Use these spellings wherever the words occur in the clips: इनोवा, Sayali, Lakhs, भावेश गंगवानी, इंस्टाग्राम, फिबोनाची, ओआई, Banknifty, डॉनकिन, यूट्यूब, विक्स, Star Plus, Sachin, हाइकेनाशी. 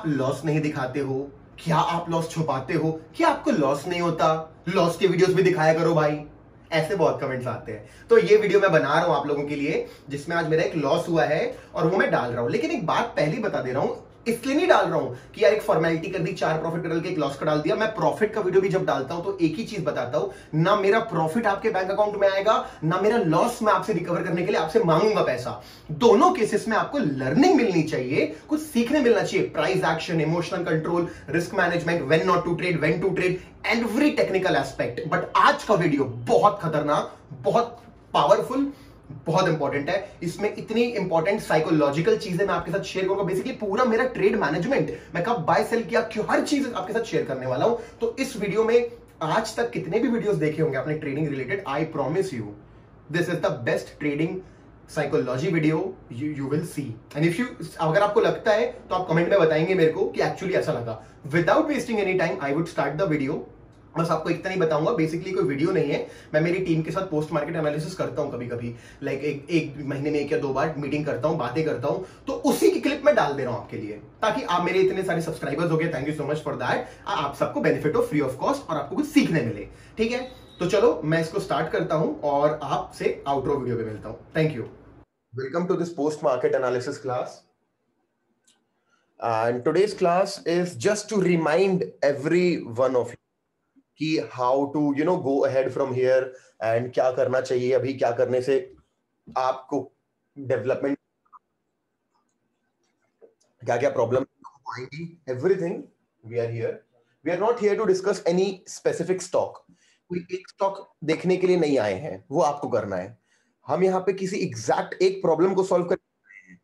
आप लॉस नहीं दिखाते हो? क्या आप लॉस छुपाते हो? क्या आपको लॉस नहीं होता? लॉस के वीडियोस भी दिखाया करो भाई। ऐसे बहुत कमेंट्स आते हैं, तो ये वीडियो मैं बना रहा हूं आप लोगों के लिए, जिसमें आज मेरा एक लॉस हुआ है और वो मैं डाल रहा हूं। लेकिन एक बात पहली बता दे रहा हूं, इसलिए नहीं डाल रहा हूं कि यार एक फॉर्मेलिटी कर दी, चार प्रॉफिट डाल के एक लॉस का डाल दिया। मैं प्रॉफिट का वीडियो भी जब डालता हूं तो एक ही चीज बताता हूं, ना मेरा प्रॉफिट आपके बैंक अकाउंट में आएगा, ना मेरा लॉस मैं आपसे रिकवर करने के लिए आपसे मांगूंगा पैसा। दोनों केसेस में आपको लर्निंग मिलनी चाहिए, कुछ सीखने मिलना चाहिए। Price action, emotional control, risk management, when not to trade, when to trade, every technical aspect. But आज का वीडियो बहुत खतरनाक, बहुत पावरफुल, बहुत इंपॉर्टेंट है। इसमें इतनी इंपॉर्टेंट साइकोलॉजिकल चीजें मैं आपके साथ शेयर करूंगा। बेसिकली पूरा मेरा ट्रेड मैनेजमेंट, मैं कब बाय सेल किया, क्यों, हर चीज आपके साथ शेयर करने वाला हूं। तो इस वीडियो में आज तक कितने भी वीडियोस देखे होंगे आपने trading related, I promise you this is the best trading psychology video you will see. And if you, अगर आपको लगता है तो आप कमेंट में बताएंगे मेरे को कि एक्चुअली ऐसा लगा। Without wasting any time I would start the video. बस आपको इतना ही बताऊंगा, बेसिकली कोई वीडियो नहीं है। मैं मेरी टीम के साथ पोस्ट मार्केट एनालिसिस करता हूं, कभी कभी लाइक एक महीने में एक या दो बार मीटिंग करता हूं, बातें करता हूं, तो उसी की क्लिप मैं डाल दे रहा हूं आपके लिए, ताकि आप मेरे इतने सारे सब्सक्राइबर्स हो गए, thank you so much for that, आप सबको बेनिफिट हो फ्री ऑफ कॉस्ट और आपको कुछ सीखने मिले। ठीक है, तो चलो मैं इसको स्टार्ट करता हूं और आपसे आउटरो वीडियो में मिलता हूं। Thank you. Welcome to this post market analysis class and today's class is just to remind every one of कि how to you know go ahead from here and क्या करना चाहिए अभी, क्या करने से आपको डेवलपमेंट, क्या क्या प्रॉब्लम आएंगी, everything we are here. We are not here to discuss any specific stock. कोई एक स्टॉक देखने के लिए नहीं आए हैं, वो आपको करना है। हम यहाँ पे किसी एग्जैक्ट एक प्रॉब्लम को सॉल्व कर रहे हैं।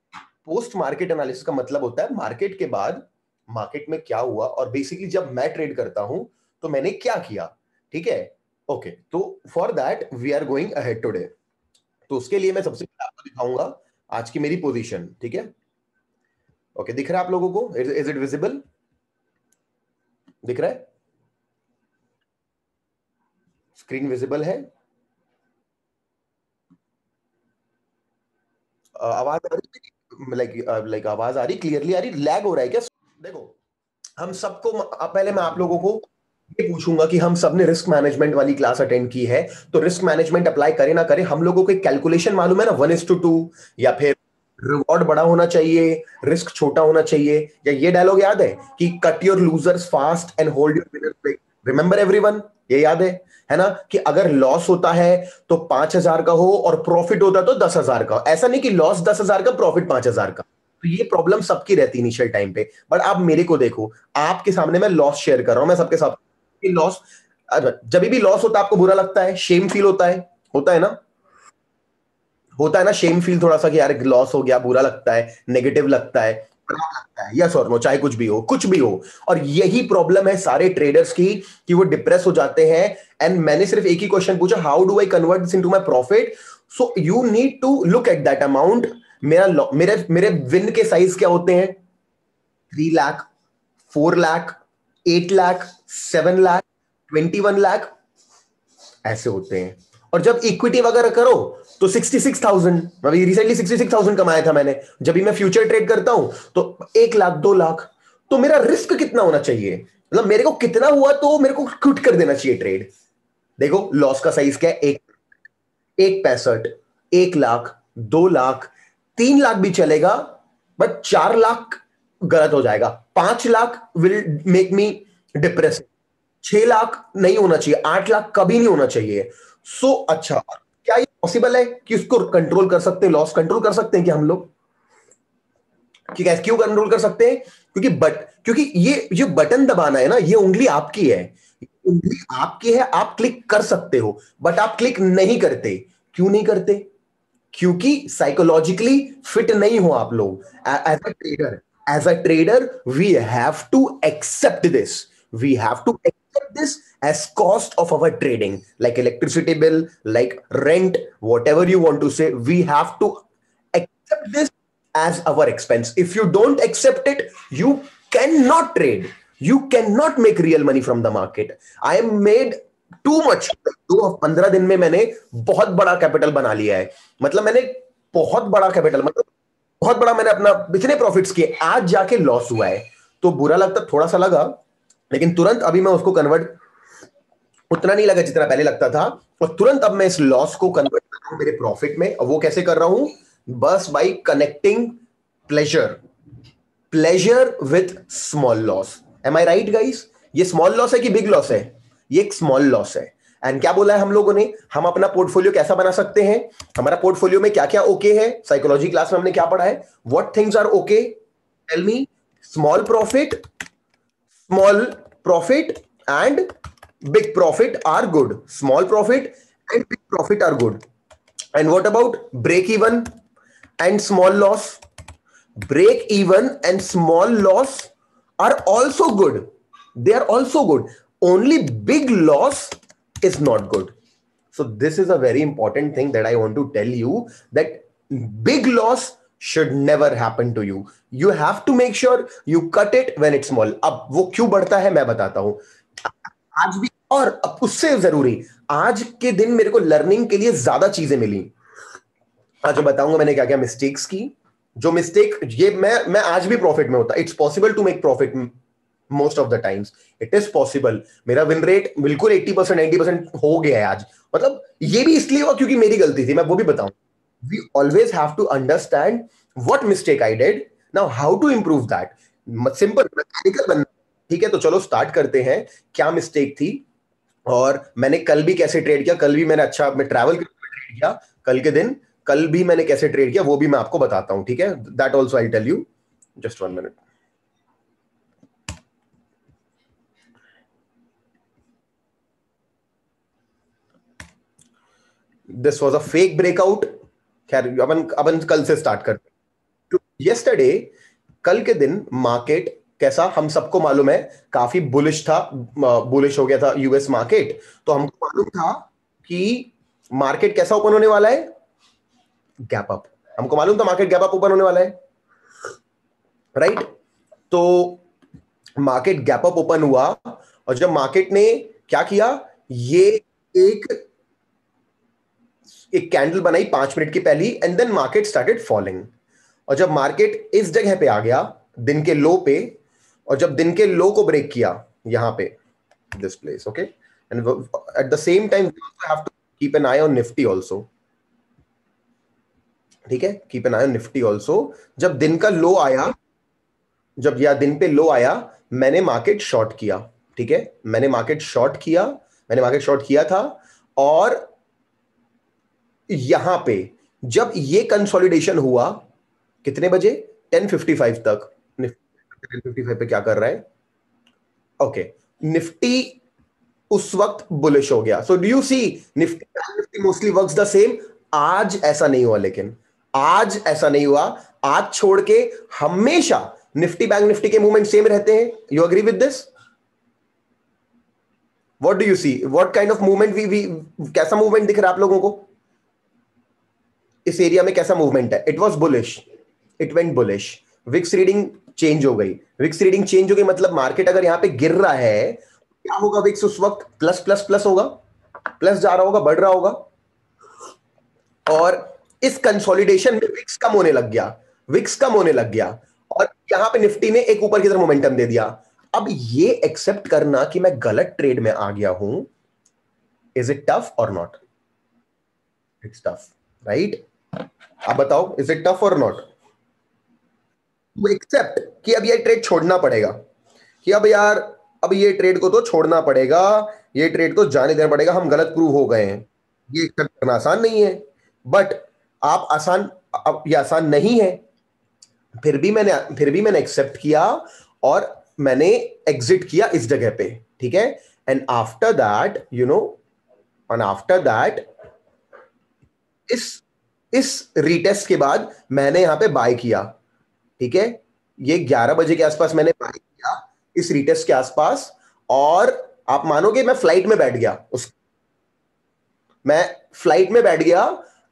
पोस्ट मार्केट एनालिसिस का मतलब होता है मार्केट के बाद मार्केट में क्या हुआ, और बेसिकली जब मैं ट्रेड करता हूँ तो मैंने क्या किया। ठीक है, ओके, तो for that we are going ahead today. तो उसके लिए मैं सबसे पहले आपको दिखाऊंगा आज की मेरी पोजीशन। ठीक है, ओके, दिख रहा है आप लोगों को? Is it visible? दिख रहा है? स्क्रीन विजिबल है? आवाज आ रही? लाइक आवाज आ रही? क्लियरली आ रही? लैग हो रहा है क्या? देखो, हम सबको, पहले मैं आप लोगों को ये पूछूंगा कि हम सबने रिस्क मैनेजमेंट वाली क्लास अटेंड की है, तो रिस्क मैनेजमेंट अप्लाई करें ना करें, हम लोगों को एक कैलकुलेशन मालूम है ना, 1:2 या फिर रिवॉर्ड बड़ा होना चाहिए, रिस्क छोटा होना चाहिए, या ये डायलॉग याद है कि cut your losers fast and hold your winners. Remember everyone, ये याद है ना, कि अगर लॉस होता है तो 5,000 का हो और प्रॉफिट होता तो 10,000 का। ऐसा नहीं कि लॉस 10,000 का, प्रॉफिट 5,000 का। तो ये प्रॉब्लम सबकी रहती इनिशियल टाइम पे। बट आप मेरे को देखो, आपके सामने मैं लॉस शेयर कर रहा हूं, मैं सबके साथ लॉस, जब भी लॉस होता है आपको बुरा लगता है, शेम फील होता है, होता है ना शेम फील थोड़ा सा कि यार लॉस हो गया, बुरा लगता है, नेगेटिव लगता है, खराब लगता है, यस और नो, चाहे कुछ भी हो। और यही प्रॉब्लम है सारे ट्रेडर्स की कि वो डिप्रेस हो जाते हैं। एंड मैंने सिर्फ एक ही क्वेश्चन पूछा, how do I convert this into my profit? So you need to look at that amount. मेरे विन के साइज क्या होते हैं? 3 लाख, 4 लाख, 8 लाख, 7 लाख, 21 लाख, ऐसे होते हैं। और जब इक्विटी वगैरह करो तो 66,000, अभी रिसेंटली 66,000 कमाया था मैंने। जब भी मैं फ्यूचर ट्रेड करता हूं तो 1 लाख, 2 लाख। तो मेरा रिस्क कितना होना चाहिए, मतलब मेरे को कितना हुआ तो मेरे को क्विट कर देना चाहिए ट्रेड। देखो लॉस का साइज क्या है, 1,65,000, 1 लाख, 2 लाख, 3 लाख भी चलेगा, बट 4 लाख गलत हो जाएगा, 5 lakh will make me depress, 6 lakh नहीं होना चाहिए, 8 लाख कभी नहीं होना चाहिए। सो अच्छा, क्या ये पॉसिबल है कि उसको कंट्रोल कर सकते हैं, लॉस कंट्रोल कर सकते हैं कि हम लोग? ठीक है, क्यों कंट्रोल कर सकते हैं? क्योंकि ये बटन दबाना है ना, ये उंगली आपकी है, आप क्लिक कर सकते हो, बट आप क्लिक नहीं करते। क्यों नहीं करते? क्योंकि साइकोलॉजिकली फिट नहीं हो आप लोग as a trader. As a trader, we have to accept this. We have to accept this as cost of our trading, like electricity bill, like rent, whatever you want to say. We have to accept this as our expense. If you don't accept it, you cannot trade. You cannot make real money from the market. I made too much. 15 दिन में मैंने बहुत बड़ा capital बना लिया है। मतलब मैंने बहुत बड़ा कैपिटल, मतलब बहुत बड़ा, मैंने अपना इतने प्रॉफिट्स किए, आज जाके लॉस हुआ है। तो बुरा लगता थोड़ा सा लगा, लेकिन तुरंत अभी मैं उसको कन्वर्ट उतना नहीं लगा जितना पहले लगता था, और तुरंत अब मैं इस लॉस को कन्वर्ट कर रहा हूं मेरे प्रॉफिट में। और वो कैसे कर रहा हूं? बस by connecting pleasure with small loss. Am I right guys? ये स्मॉल लॉस है कि बिग लॉस है? ये एक स्मॉल लॉस है। एंड क्या बोला है हम लोगों ने? हम अपना पोर्टफोलियो कैसा बना सकते हैं, हमारा पोर्टफोलियो में क्या क्या ओके है। साइकोलॉजी क्लास में हमने क्या पढ़ा है? What things are okay, tell me. Small profit, and big profit are good. Small profit and big profit are good. And what about break even and small loss? Break even and small loss are also good, they are also good. Only big loss is not good. So this is a very important thing that I want to tell you, that big loss should never happen to you. You have to make sure you cut it when it's small. अब वो क्यों बढ़ता है मैं बताता हूं आज भी, और अब उससे जरूरी आज के दिन मेरे को लर्निंग के लिए ज्यादा चीजें मिली। आज मैं बताऊंगा मैंने क्या क्या मिस्टेक्स की, जो मिस्टेक ये मैं आज भी प्रॉफिट में होता। It's possible to make profit most of the times, it is possible. मेरा विन रेट बिल्कुल 80% 90% हो गया है आज। मतलब ये भी इसलिए हुआ क्योंकि मेरी गलती थी, मैं वो भी बताऊं। We always have to understand what mistake I did, now how to improve that. Simple mechanical बनना, ठीक है? तो चलो स्टार्ट करते हैं, क्या मिस्टेक थी और मैंने कल भी कैसे ट्रेड किया। कल भी मैंने अच्छा मैं ट्रैवल किया कल के दिन, कल भी मैंने कैसे ट्रेड किया वो भी मैं आपको बताता हूँ, ठीक है? That also I tell you, just 1 minute. This was a fake breakout. खैर अपन कल से स्टार्ट करते हैं। Yesterday, कल के दिन मार्केट कैसा, हम सबको मालूम है, काफी बुलिश था, बुलिश हो गया था यूएस मार्केट। तो हमको मालूम था कि मार्केट कैसा ओपन होने वाला है, गैप अप। हमको मालूम था मार्केट गैप अप ओपन होने वाला है, राइट? तो मार्केट गैप अप ओपन हुआ, और जब मार्केट ने क्या किया, ये एक कैंडल बनाई 5 मिनट की पहली, and then market started falling. और जब मार्केट इस जगह पे आ गया दिन के लो पे, और जब दिन के लो को ब्रेक किया यहां पे, this place, okay? And at the same time we also have to keep an eye on Nifty also, ठीक है? Keep an eye on Nifty also. जब दिन का लो आया, जब या दिन पे लो आया, मैंने मार्केट शॉर्ट किया, ठीक है? मैंने मार्केट शॉर्ट किया था। और यहां पे जब ये कंसोलिडेशन हुआ कितने बजे, 10:55 तक, 10:55 पे क्या कर रहा है, ओके? निफ्टी उस वक्त बुलिश हो गया। So do you see Nifty mostly works the same. आज ऐसा नहीं हुआ, लेकिन आज ऐसा नहीं हुआ। आज छोड़ के हमेशा निफ्टी बैंक निफ्टी के मूवमेंट सेम रहते हैं। You agree with this? What do you see, what kind of movement कैसा मूवमेंट दिख रहा है आप लोगों को इस एरिया में, कैसा मूवमेंट है? It was bullish, it went bullish. विक्स reading change हो गई, मतलब मार्केट अगर यहां पे गिर रहा है क्या होगा, विक्स उस वक्त प्लस प्लस प्लस होगा, प्लस जा रहा होगा, बढ़ रहा होगा। और इस कंसोलिडेशन में विक्स कम होने लग गया, और यहां पे निफ्टी ने एक ऊपर की तरफ मोमेंटम दे दिया। अब ये एक्सेप्ट करना कि मैं गलत ट्रेड में आ गया हूं, is it tough or not? It's tough, right? आप बताओ, is it tough or not to accept कि अब ये ट्रेड छोड़ना पड़ेगा, कि अब यार अब ये ट्रेड को तो छोड़ना पड़ेगा, ये ट्रेड को जाने देना पड़ेगा, हम गलत प्रूव हो गए हैं। ये एक्सेप्ट करना आसान नहीं है, बट आप आसान नहीं है। फिर भी मैंने एक्सेप्ट किया और मैंने एग्जिट किया इस जगह पे, ठीक है? एंड आफ्टर दैट इस रीटेस्ट के बाद मैंने यहां पे बाय किया, ठीक है? ये 11 बजे के आसपास मैंने बाय किया इस रीटेस्ट के आसपास। और आप मानोगे मैं फ्लाइट में बैठ गया,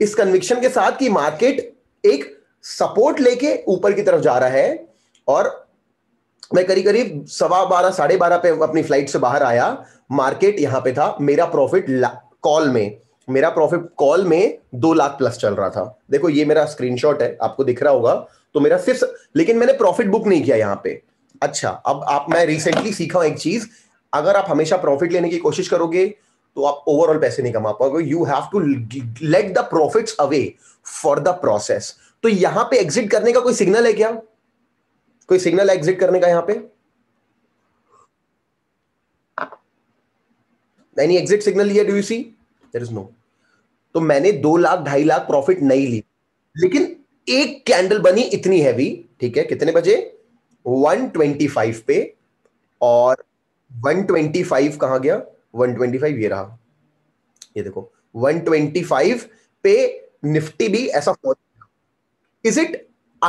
इस कन्विक्शन के साथ कि मार्केट एक सपोर्ट लेके ऊपर की तरफ जा रहा है। और मैं करीब 12:15 साढ़े 12 पे अपनी फ्लाइट से बाहर आया, मार्केट यहां पे था। मेरा प्रॉफिट कॉल में 2 लाख प्लस चल रहा था। देखो ये मेरा स्क्रीनशॉट है, आपको दिख रहा होगा। तो मेरा सिर्फ, लेकिन मैंने प्रॉफिट बुक नहीं किया यहाँ पे। अच्छा, अब आप मैं रिसेंटली सीखा हूं एक चीज, अगर आप हमेशा प्रॉफिट लेने की कोशिश करोगे तो आप ओवरऑल पैसे नहीं कमा पाओगे. You have to let the profits away for the process. तो यहां पे एग्जिट करने का कोई सिग्नल है क्या? कोई सिग्नल है एग्जिट करने का यहां पे? नहीं, एग्जिट सिग्नल लिया, do you see? There is no. तो मैंने 2 लाख 2.5 लाख प्रॉफिट नहीं ली, लेकिन एक कैंडल बनी इतनी हैवी, ठीक है, कितने बजे? 125 पे. और 125 कहां गया? 125 ये रहा, ये देखो 125 पे निफ्टी भी ऐसा fall. Is it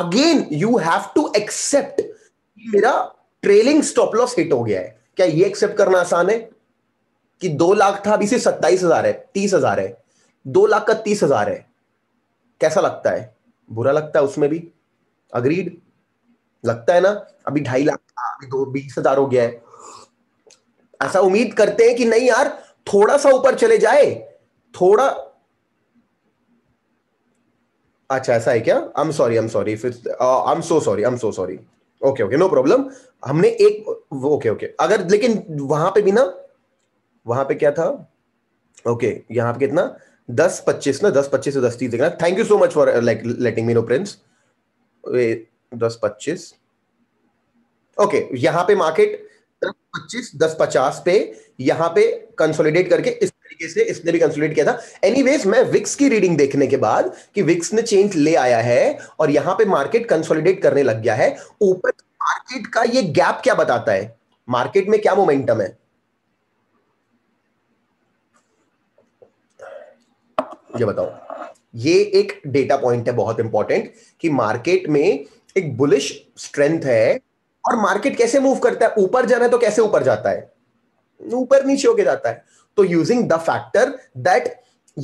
again you have to accept मेरा ट्रेलिंग स्टॉप लॉस हिट हो गया है. क्या ये एक्सेप्ट करना आसान है कि 2 लाख था, अभी सिर्फ 27,000 है, 30,000 है, 2 लाख का 30,000 है? कैसा लगता है? बुरा लगता है उसमें भी, अग्रीड लगता है ना? अभी 2.5 लाख था, अभी 20,000 हो गया है. ऐसा उम्मीद करते हैं कि नहीं यार थोड़ा सा ऊपर चले जाए, थोड़ा. अच्छा ऐसा है क्या? I am so sorry. Okay okay, no problem. हमने एक ओके. अगर लेकिन वहां पे भी ना, वहां पे क्या था? ओके, यहां पे कितना? 10-25 ना, 10-25 से 10-30 देखना. Thank you so much for like letting me know prince. 10-25 okay. यहां पे मार्केट 10-50 पे, यहां पे कंसोलिडेट करके इस तरीके से इसने भी कंसोलिडेट किया था. एनीवेज, मैं विक्स की रीडिंग देखने के बाद कि विक्स ने चेंज ले आया है और यहां पे मार्केट कंसोलिडेट करने लग गया है ऊपर. मार्केट का ये गैप क्या बताता है? मार्केट में क्या मोमेंटम है? ये बताओ. ये एक डेटा पॉइंट है बहुत इंपॉर्टेंट कि मार्केट में एक बुलिश स्ट्रेंथ है. और मार्केट कैसे मूव करता है? ऊपर जाना है तो कैसे ऊपर जाता है? ऊपर नीचे होके जाता है. तो यूजिंग द फैक्टर दैट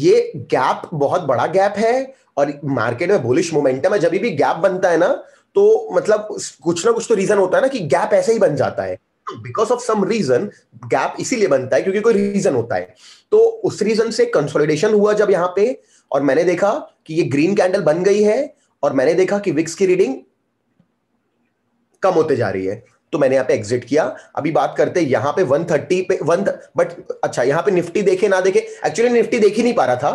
ये गैप बहुत बड़ा गैप है और मार्केट में बुलिश मोमेंटम है. जब भी गैप बनता है ना, तो मतलब कुछ ना कुछ तो रीजन होता है ना कि गैप ऐसे ही बन जाता है. Because of some reason gap इसीलिए बनता है क्योंकि कोई रीजन होता है. तो उस रीजन से कंसोलिडेशन हुआ जब यहां पे, और मैंने देखा कि ये ग्रीन कैंडल बन गई है और मैंने देखा कि विक्स की रीडिंग कम होते जा रही है, तो मैंने यहाँ पे एग्जिट किया. अभी बात करते हैं यहाँ पे 130 पे बट अच्छा यहाँ पे निफ्टी देखे ना देखे, एक्चुअली निफ्टी देख ही नहीं पा रहा था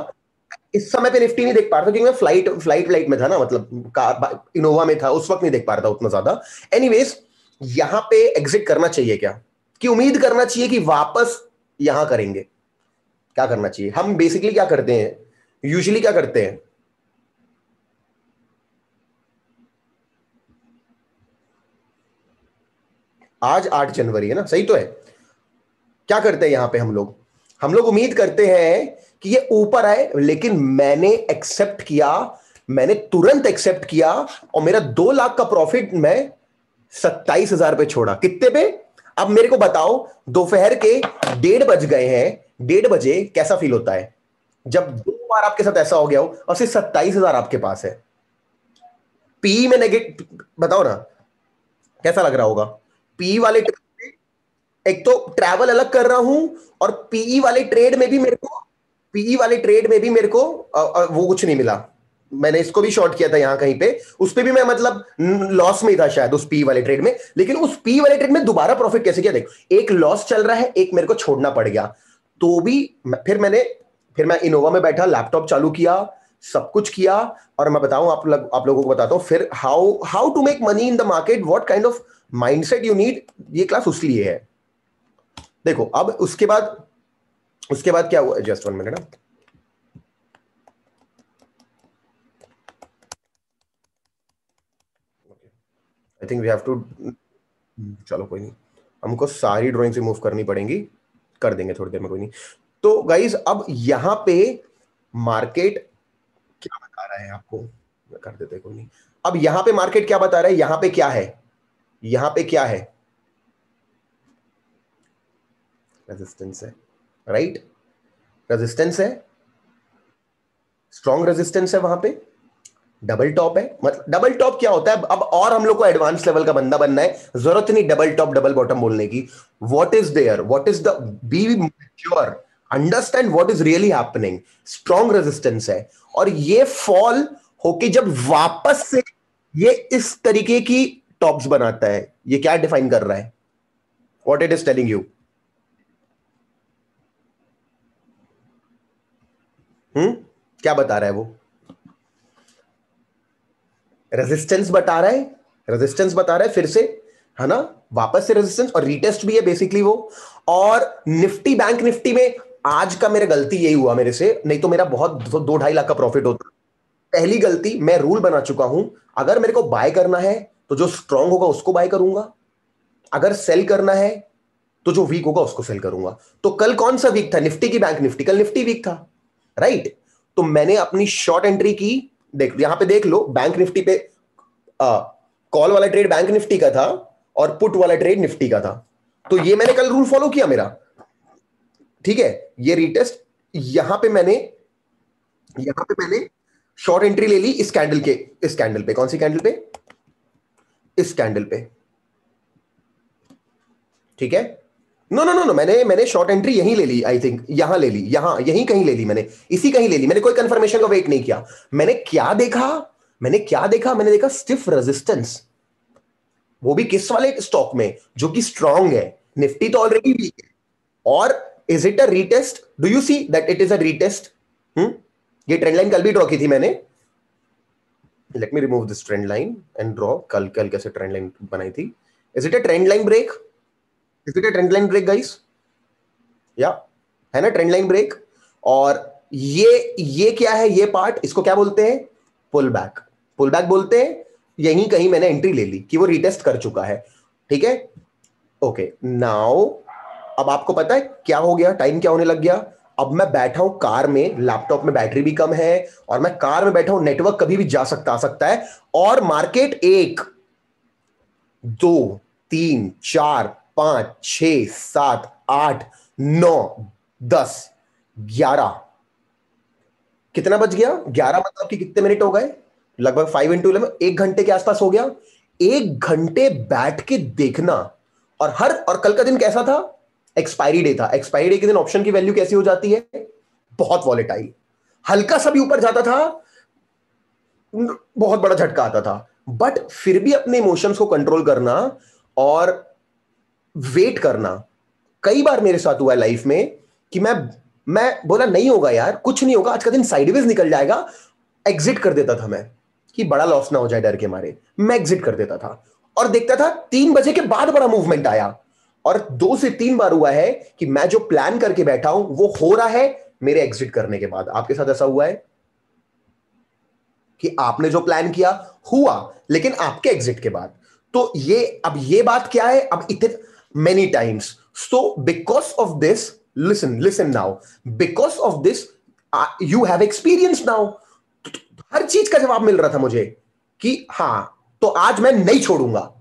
इस समय पे. निफ्टी नहीं देख पा रहा था क्योंकि मैं फ्लाइट में था ना, मतलब कार इनोवा में था, उस वक्त नहीं देख पा रहा था उतना ज्यादा. एनीवेज, यहां पे एग्जिट करना चाहिए क्या? कि उम्मीद करना चाहिए कि वापस यहां करेंगे? क्या करना चाहिए? हम बेसिकली क्या करते हैं, यूजुअली क्या करते हैं? आज 8 जनवरी है ना, सही तो है. क्या करते हैं यहां पे हम लोग उम्मीद करते हैं कि ये ऊपर आए, लेकिन मैंने एक्सेप्ट किया, मैंने तुरंत एक्सेप्ट किया और मेरा 2 लाख का प्रॉफिट मैं 27,000 पे छोड़ा. कितने पे? अब मेरे को बताओ, दोपहर के 1:30 बज गए हैं कैसा फील होता है जब 2 बार आपके साथ ऐसा हो गया हो और सिर्फ 27,000 आपके पास है? पी में नेगेटिव, बताओ ना कैसा लग रहा होगा? पी वाले ट्रेड में एक तो ट्रैवल अलग कर रहा हूं और पीई वाले ट्रेड में भी मेरे को वो कुछ नहीं मिला. मैंने इसको भी शॉर्ट किया था यहां कहीं पे, उस पे भी मैं मतलब लॉस में था शायद, उस पी वाले ट्रेड में. लेकिन उस पी वाले ट्रेड में दोबारा प्रॉफिट कैसे किया? देखो, एक लॉस चल रहा है, एक मेरे को छोड़ना पड़ गया, तो भी फिर मैं इनोवा में बैठा, लैपटॉप चालू किया, सब कुछ किया. और मैं बताऊं, आप लोगों को बताता हूं फिर how to make money in the market, what kind of mindset you need. ये क्लास उसलिए है. देखो, अब उसके बाद क्या हुआ? Just 1 minute. I think we have to, चलो कोई नहीं, हमको सारी ड्राइंग से मूव करनी पड़ेंगी, कर देंगे थोड़ी देर में, कोई नहीं. तो गाइज, अब यहां पे मार्केट क्या बता रहा है आपको? कर देते, कोई नहीं. अब यहां पे मार्केट क्या बता रहा है? यहां पे क्या है? रेजिस्टेंस है, राइट? रेजिस्टेंस है, स्ट्रॉन्ग रेजिस्टेंस है. वहां पे डबल टॉप है. मतलब डबल टॉप क्या होता है? अब और हम लोग को एडवांस लेवल का बंदा बनना है, जरूरत नहीं डबल टॉप डबल बॉटम बोलने की. What is there, what is the, be mature, understand what is really happening. Strong resistance है और ये फॉल होके जब वापस से ये इस तरीके की टॉप्स बनाता है, ये क्या डिफाइन कर रहा है, what it is telling you? क्या बता रहा है वो? रेजिस्टेंस बता रहा है, रेजिस्टेंस बता रहा है फिर से, है ना, वापस से रेजिस्टेंस और रीटेस्ट भी है बेसिकली वो। और निफ्टी, बैंक निफ्टी में आज का मेरा गलती यही हुआ मेरे से, नहीं तो मेरा बहुत 2-2.5 लाख का प्रॉफिट होता। पहली गलती, मैं रूल बना चुका हूं अगर मेरे को बाय करना है तो जो स्ट्रांग होगा उसको बाय करूंगा, अगर सेल करना है तो जो वीक होगा उसको सेल करूंगा। तो कल कौन सा वीक था निफ्टी की, बैंक निफ्टी, कल निफ्टी वीक था, राइट। तो मैंने अपनी शॉर्ट एंट्री की, देख यहां पे देख लो, बैंक निफ्टी पे कॉल वाला ट्रेड बैंक निफ्टी का था और पुट वाला ट्रेड निफ्टी का था। तो ये मैंने कल रूल फॉलो किया मेरा, ठीक है। ये रीटेस्ट, यहां पे मैंने शॉर्ट एंट्री ले ली इस कैंडल के, इस कैंडल पे, कौन सी कैंडल पे, इस कैंडल पे, ठीक है। नो, मैंने शॉर्ट एंट्री यहीं ले ली, आई थिंक यहां ले ली, यहां यहीं कहीं ले ली मैंने, इसी कहीं ले ली मैंने, कोई कंफर्मेशन का वेट नहीं किया। मैंने क्या देखा, मैंने देखा स्टिफ रेजिस्टेंस, वो भी किस वाले स्टॉक में जो कि स्ट्रॉन्ग है, निफ्टी तो ऑलरेडी वीक है। और is it a retest, do you see that it is a retest? ये ट्रेंड लाइन कल भी ड्रॉ की थी मैंने, let me remove this trend line and draw, कल कैसे ट्रेंड लाइन बनाई थी। Is it a trend line break, is it a trend line break guys, या है ना ट्रेंड लाइन ब्रेक। और ये क्या है, ये पार्ट, इसको क्या बोलते हैं, पुल बैक बोलते हैं। यहीं कहीं मैंने एंट्री ले ली कि वो रिटेस्ट कर चुका है, ठीक है, ओके। नाउ अब आपको पता है क्या हो गया, टाइम क्या होने लग गया। अब मैं बैठा हूं कार में, लैपटॉप में बैटरी भी कम है और मैं कार में बैठा हूं, नेटवर्क कभी भी जा सकता आ सकता है। और मार्केट 1 2 3 4 5 6 7 8 9 10 11 कितना बज गया, 11 मतलब कि कितने मिनट हो गए, लगभग 5 into 11, 1 घंटे के आसपास हो गया। 1 घंटे बैठ के देखना। और कल का दिन कैसा था, एक्सपायरी डे था। एक्सपायरी डे के दिन ऑप्शन की वैल्यू कैसी हो जाती है, बहुत वॉलेटाइल, हल्का सा भी ऊपर जाता था बहुत बड़ा झटका आता था। बट फिर भी अपने इमोशंस को कंट्रोल करना और वेट करना। कई बार मेरे साथ हुआ है लाइफ में कि मैं बोला नहीं होगा यार, कुछ नहीं होगा, आज का दिन साइडवेज निकल जाएगा, एग्जिट कर देता था मैं कि बड़ा लॉस ना हो जाए, डर के मारे मैं एग्जिट कर देता था। और देखता था 3 बजे के बाद बड़ा मूवमेंट आया। और 2 से 3 बार हुआ है कि मैं जो प्लान करके बैठा हूं वो हो रहा है मेरे एग्जिट करने के बाद। आपके साथ ऐसा हुआ है कि आपने जो प्लान किया हुआ लेकिन आपके एग्जिट के बाद? तो ये बात क्या है, अब इतने many times. So because of this, listen now, because of this you have experience now. हर चीज का जवाब मिल रहा था मुझे कि हां, तो आज मैं नहीं छोड़ूंगा,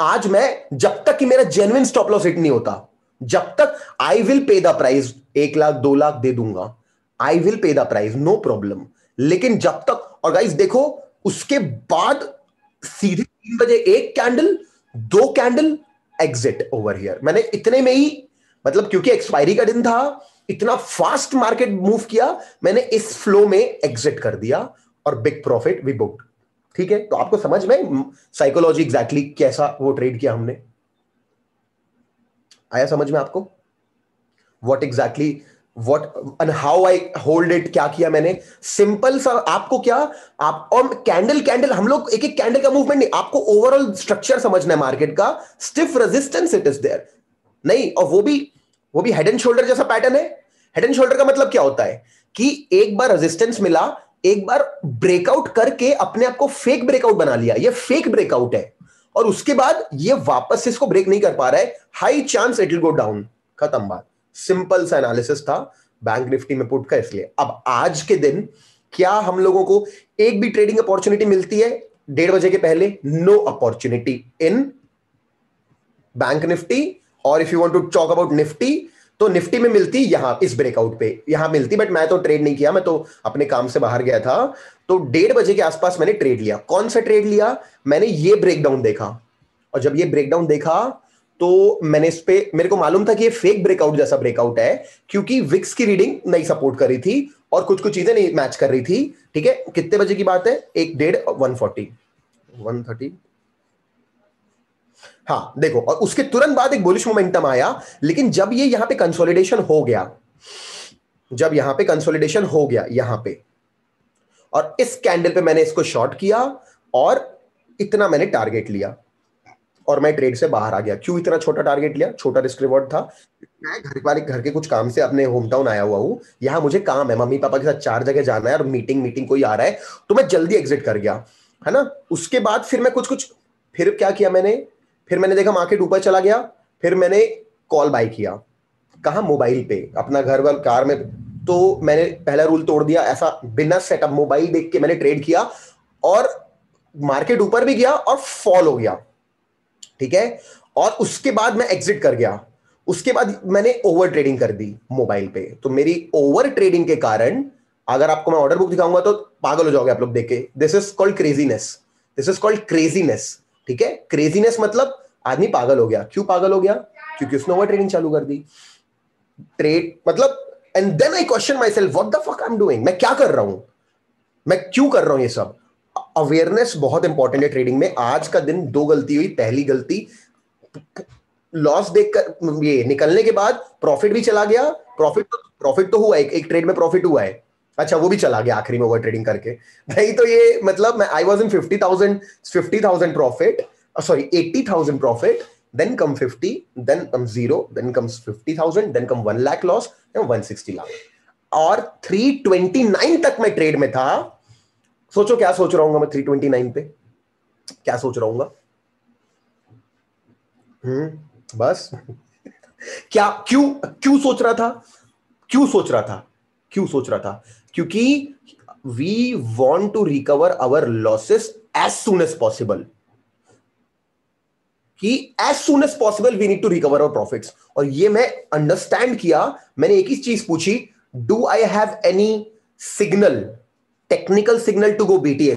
आज मैं जब तक कि मेरा जेन्युइन स्टॉप लॉस हिट नहीं होता, जब तक I will pay the price, 1 lakh 2 lakh दे दूंगा, I will pay the price, no problem. लेकिन जब तक, और गाइस देखो उसके बाद सीधे 3 बजे 1 candle 2 candle exit over here. मैंने इतने में ही, मतलब क्योंकि एक्सपायरी का दिन था, इतना फास्ट मार्केट मूव किया, मैंने इस फ्लो में एग्जिट कर दिया और बिग प्रॉफिट वी बुक्ड, ठीक है। तो आपको समझ में साइकोलॉजी एग्जैक्टली कैसा वो ट्रेड किया हमने, आया समझ में आपको? What exactly, what and how I hold it, क्या किया मैंने, सिंपल सा। आपको क्या, आप और कैंडल हम लोग एक कैंडल का मूवमेंट नहीं, आपको ओवरऑल स्ट्रक्चर समझना है मार्केट का। Stiff resistance it is there, नहीं, और वो भी हेड एंड शोल्डर जैसा पैटर्न है। हेड एंड शोल्डर का मतलब क्या होता है कि एक बार रेजिस्टेंस मिला, एक बार ब्रेकआउट करके अपने आप को फेक ब्रेकआउट बना लिया, ये फेक ब्रेकआउट है, और उसके बाद ये वापस से इसको ब्रेक नहीं कर पा रहा है, high chance it will go down, खत्म बात। सिंपल सा एनालिसिस था बैंक निफ्टी में पुट का। इसलिए अब आज के दिन क्या हम लोगों को एक भी ट्रेडिंग अपॉर्चुनिटी मिलती है 1:30 बजे के पहले? No opportunity in bank Nifty. और if you want to talk about Nifty तो निफ्टी में मिलती यहां इस ब्रेकआउट पे, यहां मिलती, बट मैं तो ट्रेड नहीं किया, मैं तो अपने काम से बाहर गया था। तो 1:30 बजे के आसपास मैंने ट्रेड लिया। कौन सा ट्रेड लिया? मैंने ये ब्रेकडाउन देखा, और जब ये ब्रेकडाउन देखा तो मैंने इस पे, मेरे को मालूम था कि ये फेक ब्रेकआउट जैसा ब्रेकआउट है, क्योंकि विक्स की रीडिंग नहीं सपोर्ट कर रही थी और कुछ चीजें नहीं मैच कर रही थी, ठीक है। कितने बजे की बात है, 1:30, 1:40, 1:30, हाँ देखो, और उसके तुरंत बाद एक बुलिश मोमेंटम आया, लेकिन जब ये यहां पे कंसोलिडेशन हो गया, जब यहां पे कंसोलिडेशन हो गया यहां पे, और इस कैंडल पे मैंने इसको शॉर्ट किया और इतना मैंने टारगेट लिया और मैं ट्रेड से बाहर आ गया। क्यों इतना छोटा टारगेट लिया? छोटा रिस्क रिवॉर्ड था। मैं घर के कुछ काम से अपने होम टाउन आया हुआ हूं, यहां मुझे काम है, मम्मी पापा के साथ 4 जगह जाना है और मीटिंग कोई आ रहा है, तो मैं जल्दी एग्जिट कर गया, है ना। उसके बाद फिर मैं फिर क्या किया मैंने, फिर मैंने देखा मार्केट ऊपर चला गया, फिर मैंने कॉल बाय किया, कहां, मोबाइल पे, अपना घर वर कार में। तो मैंने पहला रूल तोड़ दिया, ऐसा बिना सेटअप मोबाइल देख के मैंने ट्रेड किया और मार्केट ऊपर भी गया और फॉल हो गया, ठीक है। और उसके बाद मैं एग्जिट कर गया, उसके बाद मैंने ओवर ट्रेडिंग कर दी मोबाइल पे। तो मेरी ओवर ट्रेडिंग के कारण, अगर आपको मैं ऑर्डर बुक दिखाऊंगा तो पागल हो जाओगे आप लोग देख के। This is called craziness, this is called craziness, ठीक है। क्रेजीनेस मतलब आदमी पागल हो गया। क्यों पागल हो गया? क्योंकि उसने ओवर ट्रेडिंग चालू कर दी, ट्रेड मतलब। And then I question myself, what the fuck I am doing, मैं क्या कर रहा हूं, मैं क्यों कर रहा हूं ये सब। अवेयरनेस बहुत इंपॉर्टेंट है ट्रेडिंग में। आज का दिन 2 गलती हुई। पहली गलती, लॉस देखकर ये निकलने के बाद प्रॉफिट भी चला गया, प्रॉफिट तो हुआ, एक ट्रेड में प्रॉफिट हुआ है, अच्छा वो भी चला गया आखिरी में ओवर ट्रेडिंग करके भाई। तो ये मतलब I was in 50,000 profit, sorry 80,000 profit, then come 50, then come 0, then comes 50,000, then come 1 lakh loss, then 160 lakh और 329 तक मैं ट्रेड में था। सोचो क्या सोच रहा हूँ मैं 329 पे, क्या सोच रहा हूँ बस क्या क्यों सोच रहा था? क्योंकि we want to recover our losses as soon as possible, कि as soon as possible we need to recover our profits। और ये मैं अंडरस्टैंड किया। मैंने एक ही चीज पूछी, do I have any signal, technical signal to go BTA?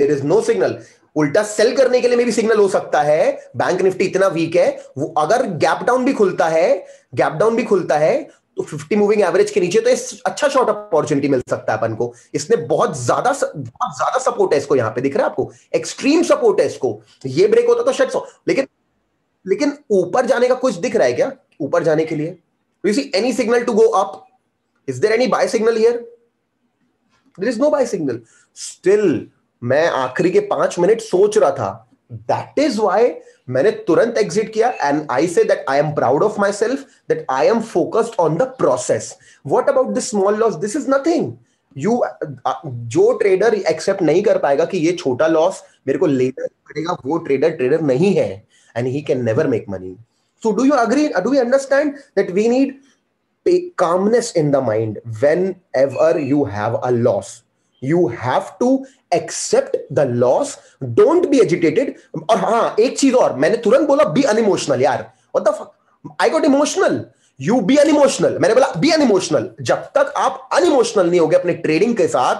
There is no signal। उल्टा सेल करने के लिए में भी सिग्नल हो सकता है। बैंक निफ्टी इतना वीक है, वो अगर गैप डाउन भी खुलता है तो 50 मूविंग एवरेज के नीचे तो अच्छा शॉर्ट अपॉर्चुनिटी मिल सकता है अपन को। इसने बहुत ज्यादा सपोर्ट है इसको, यहां पे दिख रहा है आपको, एक्सट्रीम सपोर्ट है इसको। ये ब्रेक होता तो शट। लेकिन ऊपर जाने का कुछ दिख रहा है क्या? ऊपर जाने के लिए you see any signal to go up? Is there any buy signal here? There is no buy signal. Still मैं आखिरी के 5 मिनट सोच रहा था। That is why मैंने तुरंत एग्जिट किया and I say that I am proud of myself, that I am focused on the process. What about this small loss? This is nothing. जो ट्रेडर एक्सेप्ट नहीं कर पाएगा कि ये छोटा लॉस मेरे को लेना पड़ेगा, वो ट्रेडर नहीं है and he can never make money. So do you agree? Do we understand that we need calmness in the mind whenever you have a loss? You have to accept the loss. Don't be agitated. और हाँ एक चीज और, मैंने तुरंत बोला be unemotional यार। What the fuck? I got emotional. You be unemotional. मैंने बोला be unemotional. जब तक आप unemotional नहीं होगे अपने trading के साथ,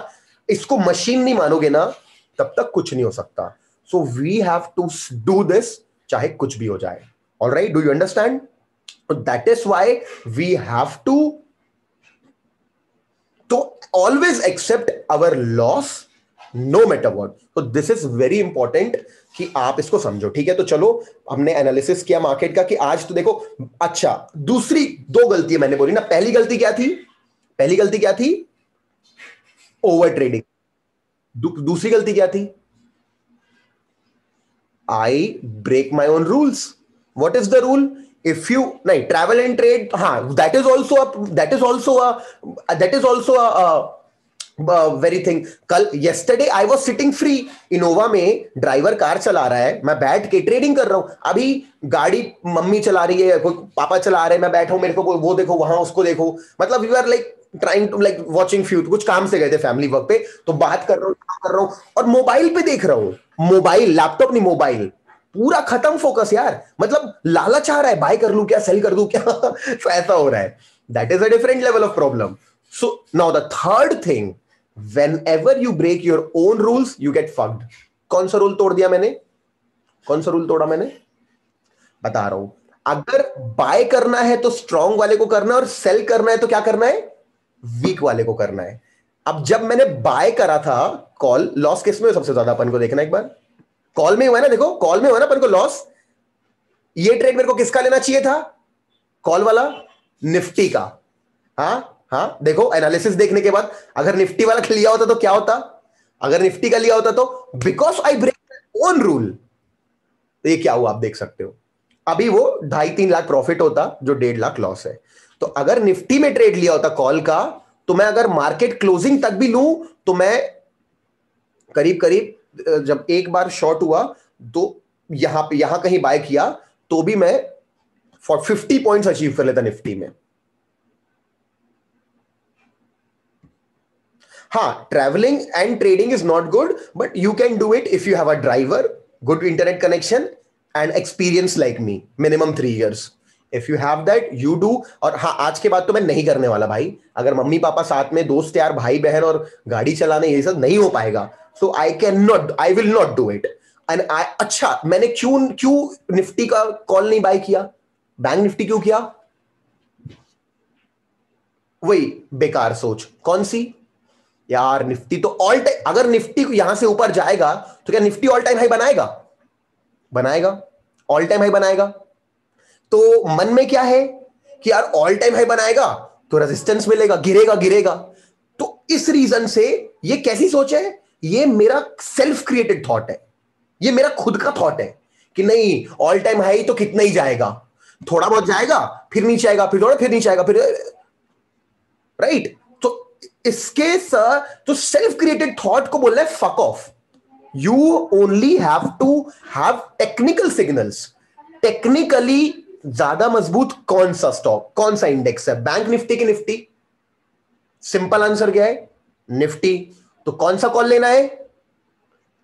इसको मशीन नहीं मानोगे ना, तब तक कुछ नहीं हो सकता। So we have to do this चाहे कुछ भी हो जाए। All right? Do you understand? That is why we have to always accept our loss no matter what. So this is very important कि आप इसको समझो, ठीक है। तो चलो हमने एनालिसिस किया मार्केट का कि आज तो देखो। अच्छा, दूसरी 2 गलतियां मैंने बोली ना। पहली गलती क्या थी? Over trading. दूसरी गलती क्या थी? I break my own rules. What is the rule? If you नहीं ट्रैवल एंड ट्रेड, हाँ that is also a very thing. कल yesterday I was sitting free, इनोवा में ड्राइवर कार चला रहा है, मैं बैठ के ट्रेडिंग कर रहा हूँ। अभी गाड़ी मम्मी चला रही है, पापा चला रहे हैं, मैं बैठा हूँ, मेरे को वो देखो, वहां उसको देखो, मतलब you are like trying to like watching few. कुछ काम से गए थे फैमिली वर्क पे, तो बात कर रहा हूँ और मोबाइल पे देख रहा हूँ, मोबाइल, लैपटॉप नहीं, मोबाइल। पूरा खत्म फोकस यार, मतलब लालच आ रहा है, बाय कर लूं क्या, सेल कर दूं क्या तो ऐसा हो रहा है। That is a different level of problem. So now the third thing, whenever you break your own rules you get fucked. कौन सा रूल तोड़ा मैंने बता रहा हूं। अगर बाय करना है तो स्ट्रॉन्ग वाले को करना है, और सेल करना है तो क्या करना है, वीक वाले को करना है। अब जब मैंने बाय करा था कॉल, लॉस किसमें सबसे ज्यादा अपन को देखना, एक बार कॉल में हुआ ना, देखो कॉल में हुआ ना अपन को लॉस। ये ट्रेड मेरे को किसका लेना चाहिए था? कॉल वाला, निफ्टी का। हाँ हाँ, देखो एनालिसिस देखने के बाद अगर निफ्टी वाला लिया होता तो क्या होता? अगर निफ्टी का लिया होता तो because I break my own rule, तो ये क्या हुआ आप देख सकते हो, अभी वो 2.5-3 लाख प्रॉफिट होता जो 1.5 लाख लॉस है। तो अगर निफ्टी में ट्रेड लिया होता कॉल का, तो मैं अगर मार्केट क्लोजिंग तक भी लूं तो मैं करीब करीब, जब एक बार शॉर्ट हुआ तो यहां पे, यहां कहीं बाय किया तो भी मैं 50 पॉइंट्स अचीव कर लेता निफ्टी में। हाँ, travelling and trading is not good, but you can do it if you have a driver, good internet connection and experience like me, minimum 3 years. If you have that you do. और हाँ, आज के बाद तो मैं नहीं करने वाला भाई, अगर मम्मी पापा साथ में, दोस्त यार, भाई बहन और गाड़ी चलाने, ये सब नहीं हो पाएगा। So I can not, I will not do it. And अच्छा, मैंने क्यों निफ्टी का कॉल नहीं बाय किया, बैंक निफ्टी क्यों किया? वही बेकार सोच। कौन सी यार? निफ्टी तो ऑल टाइम, अगर निफ्टी यहां से ऊपर जाएगा तो क्या निफ्टी ऑल टाइम हाई बनाएगा? बनाएगा, ऑल टाइम हाई बनाएगा। तो मन में क्या है कि यार ऑल टाइम हाई बनाएगा तो रेजिस्टेंस मिलेगा, गिरेगा गिरेगा। तो इस रीजन से ये कैसी सोच है? ये मेरा सेल्फ क्रिएटेड थॉट है, ये मेरा खुद का थॉट है कि नहीं ऑल टाइम हाई तो कितना ही जाएगा, थोड़ा बहुत जाएगा फिर नीचे आएगा, फिर थोड़ा, फिर नीचे आएगा, फिर राइट। तो इसके सर, तो सेल्फ क्रिएटेड थॉट को बोलना है fuck off. You only have to have technical signals. Technically ज्यादा मजबूत कौन सा स्टॉक, कौन सा इंडेक्स है? बैंक निफ्टी की निफ्टी, सिंपल आंसर क्या है? निफ्टी। तो कौन सा कॉल लेना है?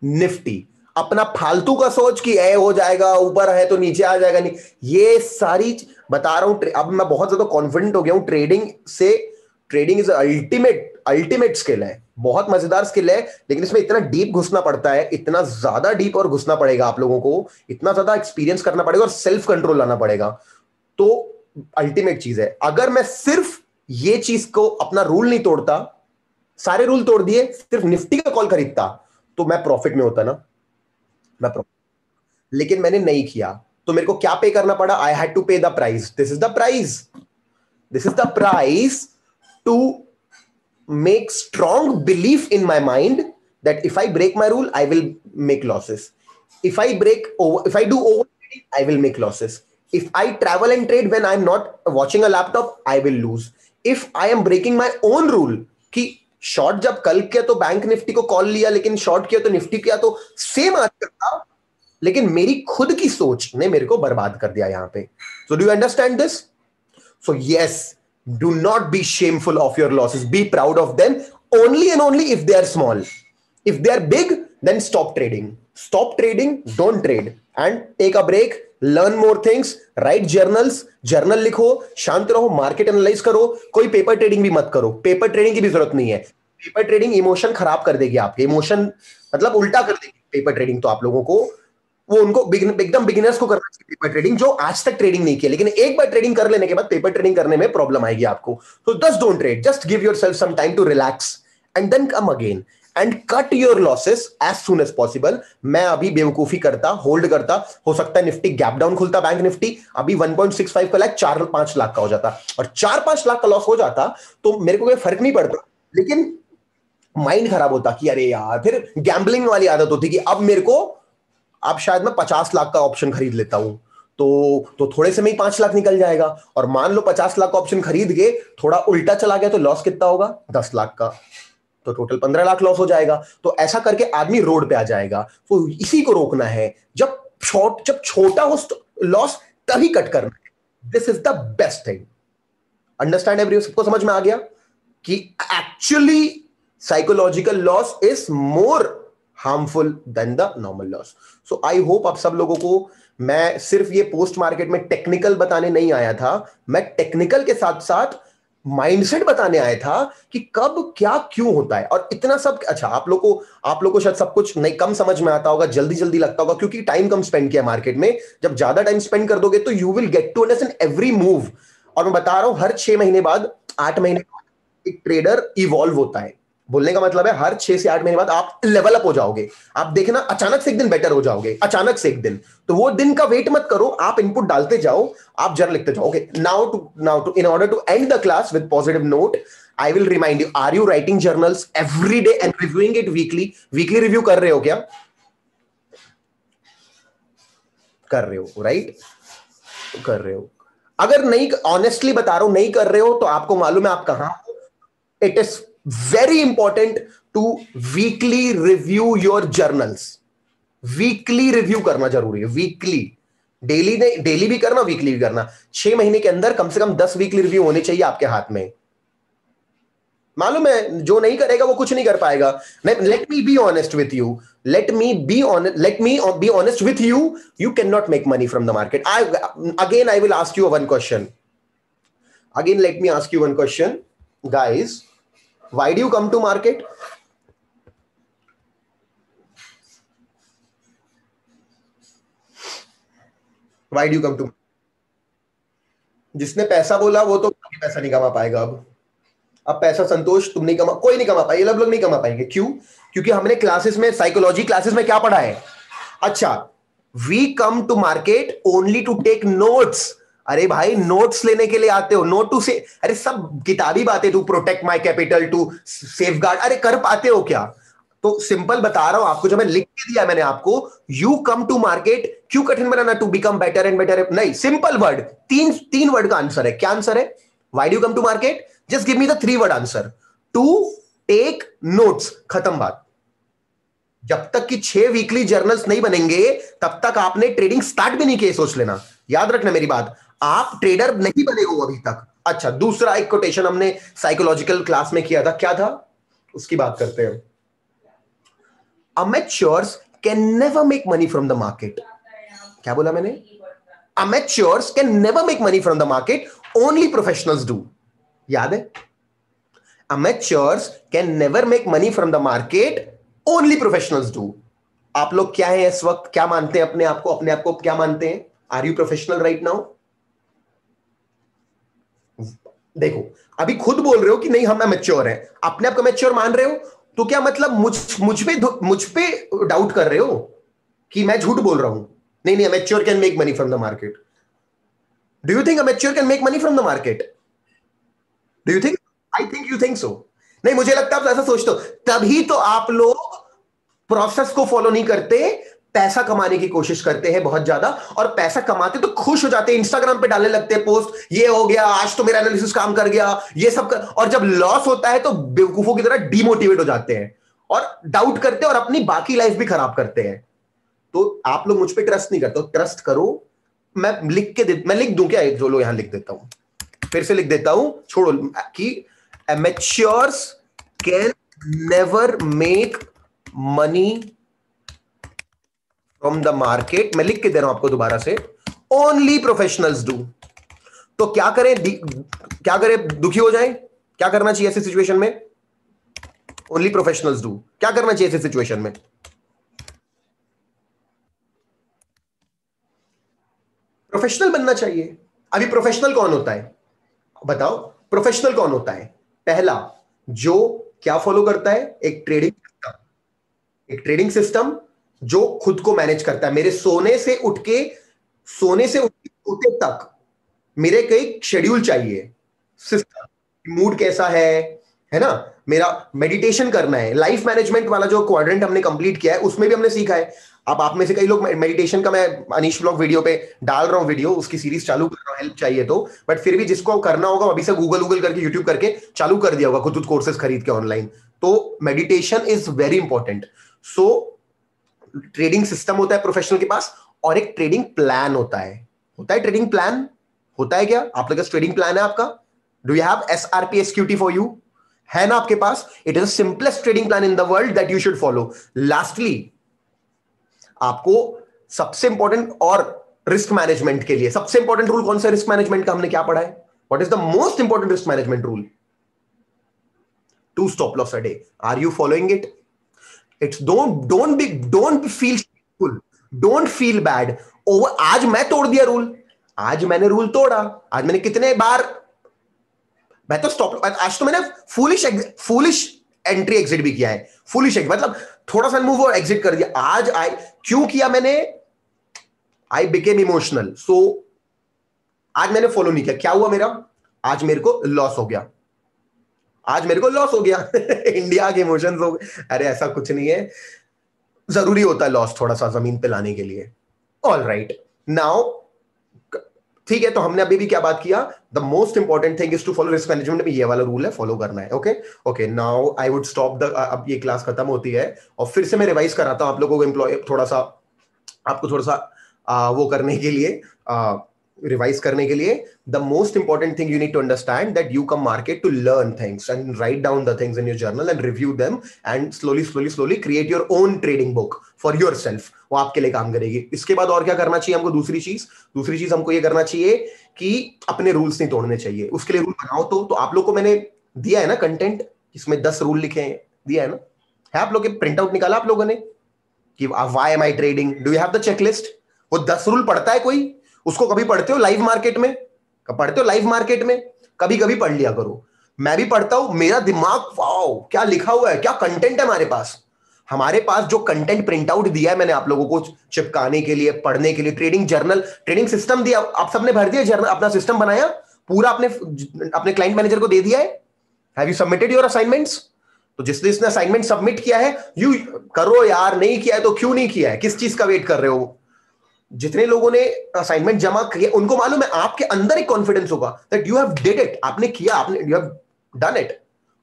निफ्टी। अपना फालतू का सोच कि ए हो जाएगा, ऊपर है तो नीचे आ जाएगा, नहीं, ये सारी बता रहा हूं। अब मैं बहुत ज्यादा कॉन्फिडेंट हो गया हूं ट्रेडिंग से। ट्रेडिंग इज अल्टीमेट स्किल है, बहुत मजेदार स्किल है, लेकिन इसमें इतना डीप घुसना पड़ता है, इतना ज्यादा डीप और घुसना पड़ेगा आप लोगों को, इतना ज्यादा एक्सपीरियंस करना पड़ेगा और सेल्फ कंट्रोल लाना पड़ेगा। तो अल्टीमेट चीज है। अगर मैं सिर्फ ये चीज को, अपना रूल नहीं तोड़ता, सारे रूल तोड़ दिए, सिर्फ निफ्टी का कॉल खरीदता तो मैं प्रॉफिट में होता ना, मैं प्रॉफिट। लेकिन मैंने नहीं किया, तो मेरे को क्या पे करना पड़ा? I had to pay the price. This is the price, this is the price to make strong belief in my mind that if I break my rule I will make losses, if I do overtrading I will make losses, if I travel and trade when I'm not watching a laptop I will lose, if I am breaking my own rule ki short jab kal kiya to bank nifty ko call liya lekin short kiya to nifty kiya to same aaj karta, lekin meri khud ki soch ne mere ko barbaad kar diya yahan pe. So do you understand this? So yes, do not be shameful of your losses, be proud of them only and only if they are small. If they are big, then stop trading, stop trading, don't trade and take a break, learn more things, write journals, journal likho, shant raho, market analyze karo, koi paper trading bhi mat karo, paper trading ki bhi zarurat nahi hai, paper trading emotion kharab kar degi aapke, emotion matlab ulta kar degi paper trading, to aap logon ko वो उनको एकदम beginners को करना चाहिए paper trading, जो आज तक trading नहीं किया, लेकिन एक बार ट्रेडिंग कर लेने के बाद पेपर ट्रेडिंग करने में प्रॉब्लम आएगी आपको। So just don't trade, just give yourself some time to relax and then come again and cut your losses as soon as possible. मैं अभी बेवकूफी करता, होल्ड करता, हो सकता है निफ्टी गैप डाउन खुलता, बैंक निफ्टी अभी 1.65 का लाइक 4-5 लाख का हो जाता, और 4-5 लाख का लॉस हो जाता तो मेरे को कोई फर्क नहीं पड़ता, लेकिन माइंड खराब होता कि अरे यार, फिर गैम्बलिंग वाली आदत होती कि अब मेरे को, अब शायद मैं 50 लाख का ऑप्शन खरीद लेता हूं तो थोड़े से में ही 5 लाख निकल जाएगा, और मान लो 50 लाख का ऑप्शन खरीद के थोड़ा उल्टा चला गया तो लॉस कितना होगा? 10 लाख का, तो टोटल 15 लाख लॉस हो जाएगा। तो ऐसा करके आदमी रोड पे आ जाएगा। तो इसी को रोकना है, जब छोटा हो लॉस तभी कट करना है। This is the best thing. Understand everyone? सबको समझ में आ गया कि actually psychological loss is more harmful than the normal loss. So I hope आप सब लोगों को, मैं सिर्फ ये पोस्ट मार्केट में टेक्निकल बताने नहीं आया था, मैं टेक्निकल के साथ साथ माइंडसेट बताने आया था कि कब क्या क्यों होता है। और इतना सब, अच्छा आप लोगों को शायद सब कुछ नहीं, कम समझ में आता होगा, जल्दी जल्दी लगता होगा क्योंकि टाइम कम स्पेंड किया मार्केट में। जब ज्यादा टाइम स्पेंड कर दोगे तो you will get to understand every move. और मैं बता रहा हूं हर 6 महीने बाद, 8 महीने बाद एक ट्रेडर इवॉल्व होता है, बोलने का मतलब है हर 6 से 8 महीने बाद आप लेवल अप हो जाओगे, आप देखना अचानक से एक दिन बेटर हो जाओगे, अचानक से एक दिन। तो वो दिन का वेट मत करो, आप इनपुट डालते जाओ, आप जर्नल लिखते जाओ। Okay, now to in order to end the class with positive note, I will remind you, are you writing journals every day and reviewing it weekly? Weekly review कर रहे हो क्या? कर रहे हो, राइट? कर रहे हो। अगर नहीं, ऑनेस्टली बता रहा हूं, नहीं कर रहे हो तो आपको मालूम है आप कहां हो। It is very important to weekly review your journals. Weekly review करना जरूरी है, weekly, daily भी करना, weekly भी करना। 6 महीने के अंदर कम से कम 10 weekly review होने चाहिए आपके हाथ में। मालूम है जो नहीं करेगा वो कुछ नहीं कर पाएगा। Let me be honest with you. You cannot make money from the market. I will ask you one question. Again, let me ask you one question, guys. Why do you come to market? Why do you come to? जिसने पैसा बोला वो तो पैसा नहीं कमा पाएगा। अब पैसा, संतोष, तुम नहीं कमा, कोई नहीं कमा पाएगा, ये लोग नहीं कमा पाएंगे। क्यों? क्योंकि हमने क्लासेस में, साइकोलॉजी क्लासेस में क्या पढ़ा है? अच्छा, we come to market only to take notes. अरे भाई, नोट्स लेने के लिए आते हो, नोट टू से, अरे सब किताबी बातें, to protect my capital, to safeguard, अरे कर पाते हो क्या? तो सिंपल बता रहा हूं आपको, जो मैं लिख के दिया मैंने आपको, यू कम टू मार्केट, क्यों कठिन बनाना? To become better and better, नहीं, सिंपल वर्ड, तीन वर्ड का आंसर है। क्या आंसर है? Why do you come to market? Just give me the 3 word answer, to take notes, खत्म बात। जब तक कि 6 वीकली जर्नल्स नहीं बनेंगे तब तक आपने ट्रेडिंग स्टार्ट भी नहीं किया, सोच लेना, याद रखना मेरी बात, आप ट्रेडर नहीं बने हो अभी तक। अच्छा, दूसरा एक कोटेशन हमने साइकोलॉजिकल क्लास में किया था, क्या था उसकी बात करते हैं। Amateurs can never make money from the market. क्या बोला मैंने? Amateurs can never make money from the market, only professionals do. याद है? Amateurs can never make money from the market, only professionals do. आप लोग क्या है इस वक्त, क्या मानते हैं अपने आप को क्या मानते हैं? Are you professional right now? देखो, अभी खुद बोल रहे हो कि नहीं हम मैच्योर हैं, अपने आप को मैच्योर मान रहे हो, तो क्या मतलब मुझ पे डाउट कर रहे हो कि मैं झूठ बोल रहा हूं? नहीं, mature can make money from the market. Do you think mature can make money from the market? Do you think? I think you think so. नहीं, मुझे लगता है आप ऐसा सोचते हो, तभी तो आप लोग प्रोसेस को फॉलो नहीं करते, पैसा कमाने की कोशिश करते हैं बहुत ज्यादा, और पैसा कमाते तो खुश हो जाते हैं, इंस्टाग्राम पे डालने लगते हैं पोस्ट, ये हो गया, आज तो मेरा एनालिसिस काम कर गया, ये सब कर, और जब लॉस होता है तो बेवकूफों की तरह डिमोटिवेट हो जाते हैं और डाउट करते हैं और अपनी बाकी लाइफ भी खराब करते हैं। तो आप लोग मुझ पर ट्रस्ट नहीं करते, ट्रस्ट करो। मैं लिख दूं क्या? जो लोग यहां लिख देता हूं, फिर से लिख देता हूं, छोड़ो कि amateurs can never make money from the market, मैं लिख के दे रहा हूं आपको दोबारा से, ओनली प्रोफेशनल्स डू। तो क्या करें? दुखी हो जाएं? क्या करना चाहिए ऐसी सिचुएशन में? ओनली प्रोफेशनल्स डू, क्या करना चाहिए ऐसी सिचुएशन में? प्रोफेशनल बनना चाहिए। अभी प्रोफेशनल कौन होता है? बताओ, प्रोफेशनल कौन होता है? पहला, जो क्या फॉलो करता है? एक ट्रेडिंग सिस्टम जो खुद को मैनेज करता है। मेरे सोने से उठ के सोते तक मेरे कई शेड्यूल चाहिए, सिस्टम, मूड कैसा है ना, मेरा मेडिटेशन करना है। लाइफ मैनेजमेंट वाला जो क्वाड्रेंट हमने कंप्लीट किया है उसमें भी हमने सीखा है। अब आप में से कई लोग मेडिटेशन का, मैं अनीश ब्लॉग वीडियो पे डाल रहा हूँ वीडियो, उसकी सीरीज चालू कर रहा हूँ, हेल्प चाहिए तो। बट फिर भी जिसको करना होगा अभी से गूगल करके, यूट्यूब करके चालू कर दिया होगा, खुद कोर्सेज खरीद के ऑनलाइन। तो meditation is very important. So trading system होता है प्रोफेशनल के पास, और एक ट्रेडिंग प्लान होता है ट्रेडिंग प्लान होता है। क्या आप लोग ट्रेडिंग प्लान है आपका? Do you have SRP SQT for you? है ना आपके पास? It is the simplest trading plan in the world that you should follow. Lastly, आपको सबसे इंपॉर्टेंट, और रिस्क मैनेजमेंट के लिए सबसे इंपॉर्टेंट रूल कौन सा? रिस्क मैनेजमेंट का हमने क्या पढ़ा है? What is the most important risk management rule? 2 stop loss a day. Are you following it? It's don't feel shameful, don't feel bad over। आज मैं तोड़ दिया रूल, आज मैंने रूल तोड़ा, आज मैंने कितने बार, मैं तो स्टॉप, आज तो मैंने फूलिश एंट्री एग्जिट भी किया है, फुलिश है, मतलब थोड़ा सा मूव और एग्जिट कर दिया। आज आई क्यों किया मैंने, आई बिकेम इमोशनल, सो आज मैंने फॉलो नहीं किया, क्या हुआ मेरा, आज मेरे को लॉस हो गया, आज मेरे को लॉस हो गया इंडिया के इमोशंस हो गए। अरे ऐसा कुछ नहीं है, जरूरी होता है लॉस थोड़ा सा जमीन पे लाने के लिए। ऑल राइट नाउ, ठीक है, तो हमने अभी भी क्या बात किया, the most important thing is to follow risk management में ये वाला रूल है, फॉलो करना है। Okay okay, now I would stop the, अब ये क्लास खत्म होती है और फिर से मैं रिवाइज कराता हूं आप लोगों को, एम्प्लॉय थोड़ा सा आपको थोड़ा सा वो करने के लिए, रिवाइज करने के लिए। The most important thing you need to understand that you come market to learn things and write down the things in your journal and review them and slowly slowly slowly create your own trading book for your self, वो आपके लिए काम करेगी। इसके बाद और क्या करना चाहिए हमको, दूसरी चीज हमको ये करना चाहिए कि अपने रूल्स नहीं तोड़ने चाहिए। उसके लिए रूल बनाओ, तो आप लोग को मैंने दिया है ना कंटेंट, इसमें 10 रूल लिखे हैं, दिया है ना, है आप लोग के प्रिंट आउट निकाला आप लोगों ने कि why am I trading, do you have the checklist, वो 10 रूल पढ़ता है कोई, उसको कभी पढ़ते हो लाइव मार्केट में, कभी कभी पढ़ लिया करो, मैं भी पढ़ता हूं, मेरा दिमाग वाओ क्या लिखा हुआ है, क्या कंटेंट है हमारे पास। जो कंटेंट प्रिंट आउट दिया है मैंने आप लोगों को चिपकाने के लिए, पढ़ने के लिए, ट्रेडिंग जर्नल, ट्रेडिंग सिस्टम दिया, आप सबने भर दिया जर्नल, अपना सिस्टम बनाया पूरा, अपने अपने क्लाइंट मैनेजर को दे दिया है, have you submitted your assignments, तो जिसने इसने असाइनमेंट सबमिट किया है, यू करो यार, नहीं किया है तो क्यों नहीं किया है, किस चीज का वेट कर रहे हो। जितने लोगों ने असाइनमेंट जमा किया उनको मालूम है आपके अंदर एक कॉन्फिडेंस होगा that you have did it, आपने किया, आपने यू हैव डन इट,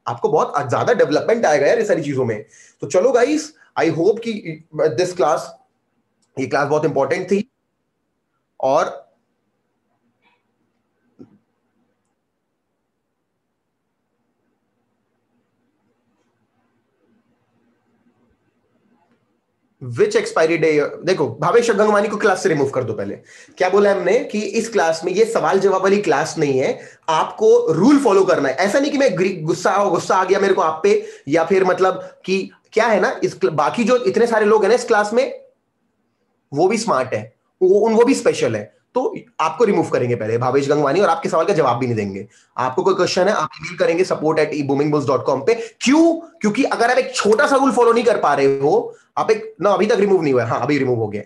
आपको बहुत ज्यादा डेवलपमेंट आएगा यार ये सारी चीजों में। तो चलो गाइस, आई होप कि दिस क्लास, ये क्लास बहुत इंपॉर्टेंट थी और विच एक्सपायरी डे, देखो भावेश गंगवानी को क्लास से रिमूव कर दो। पहले क्या बोला हमने कि इस क्लास में ये सवाल जवाब वाली क्लास नहीं है, आपको रूल फॉलो करना है। ऐसा नहीं कि मैं गुस्सा आ गया मेरे को आप पे, या फिर मतलब कि क्या है ना, इस बाकी जो इतने सारे लोग हैं ना इस क्लास में, वो भी स्मार्ट है, वो भी स्पेशल है, तो आपको रिमूव करेंगे पहले भावेश गंगवानी, और आपके सवाल का जवाब भी नहीं देंगे। आपको कोई क्वेश्चन है आप ईमेल करेंगे support@boomingballs.com पे। क्यों? क्योंकि अगर आप एक छोटा सा रूल फॉलो नहीं कर पा रहे हो, आप एक ना अभी तक रिमूव नहीं हुआ है, हाँ अभी रिमूव हो गया।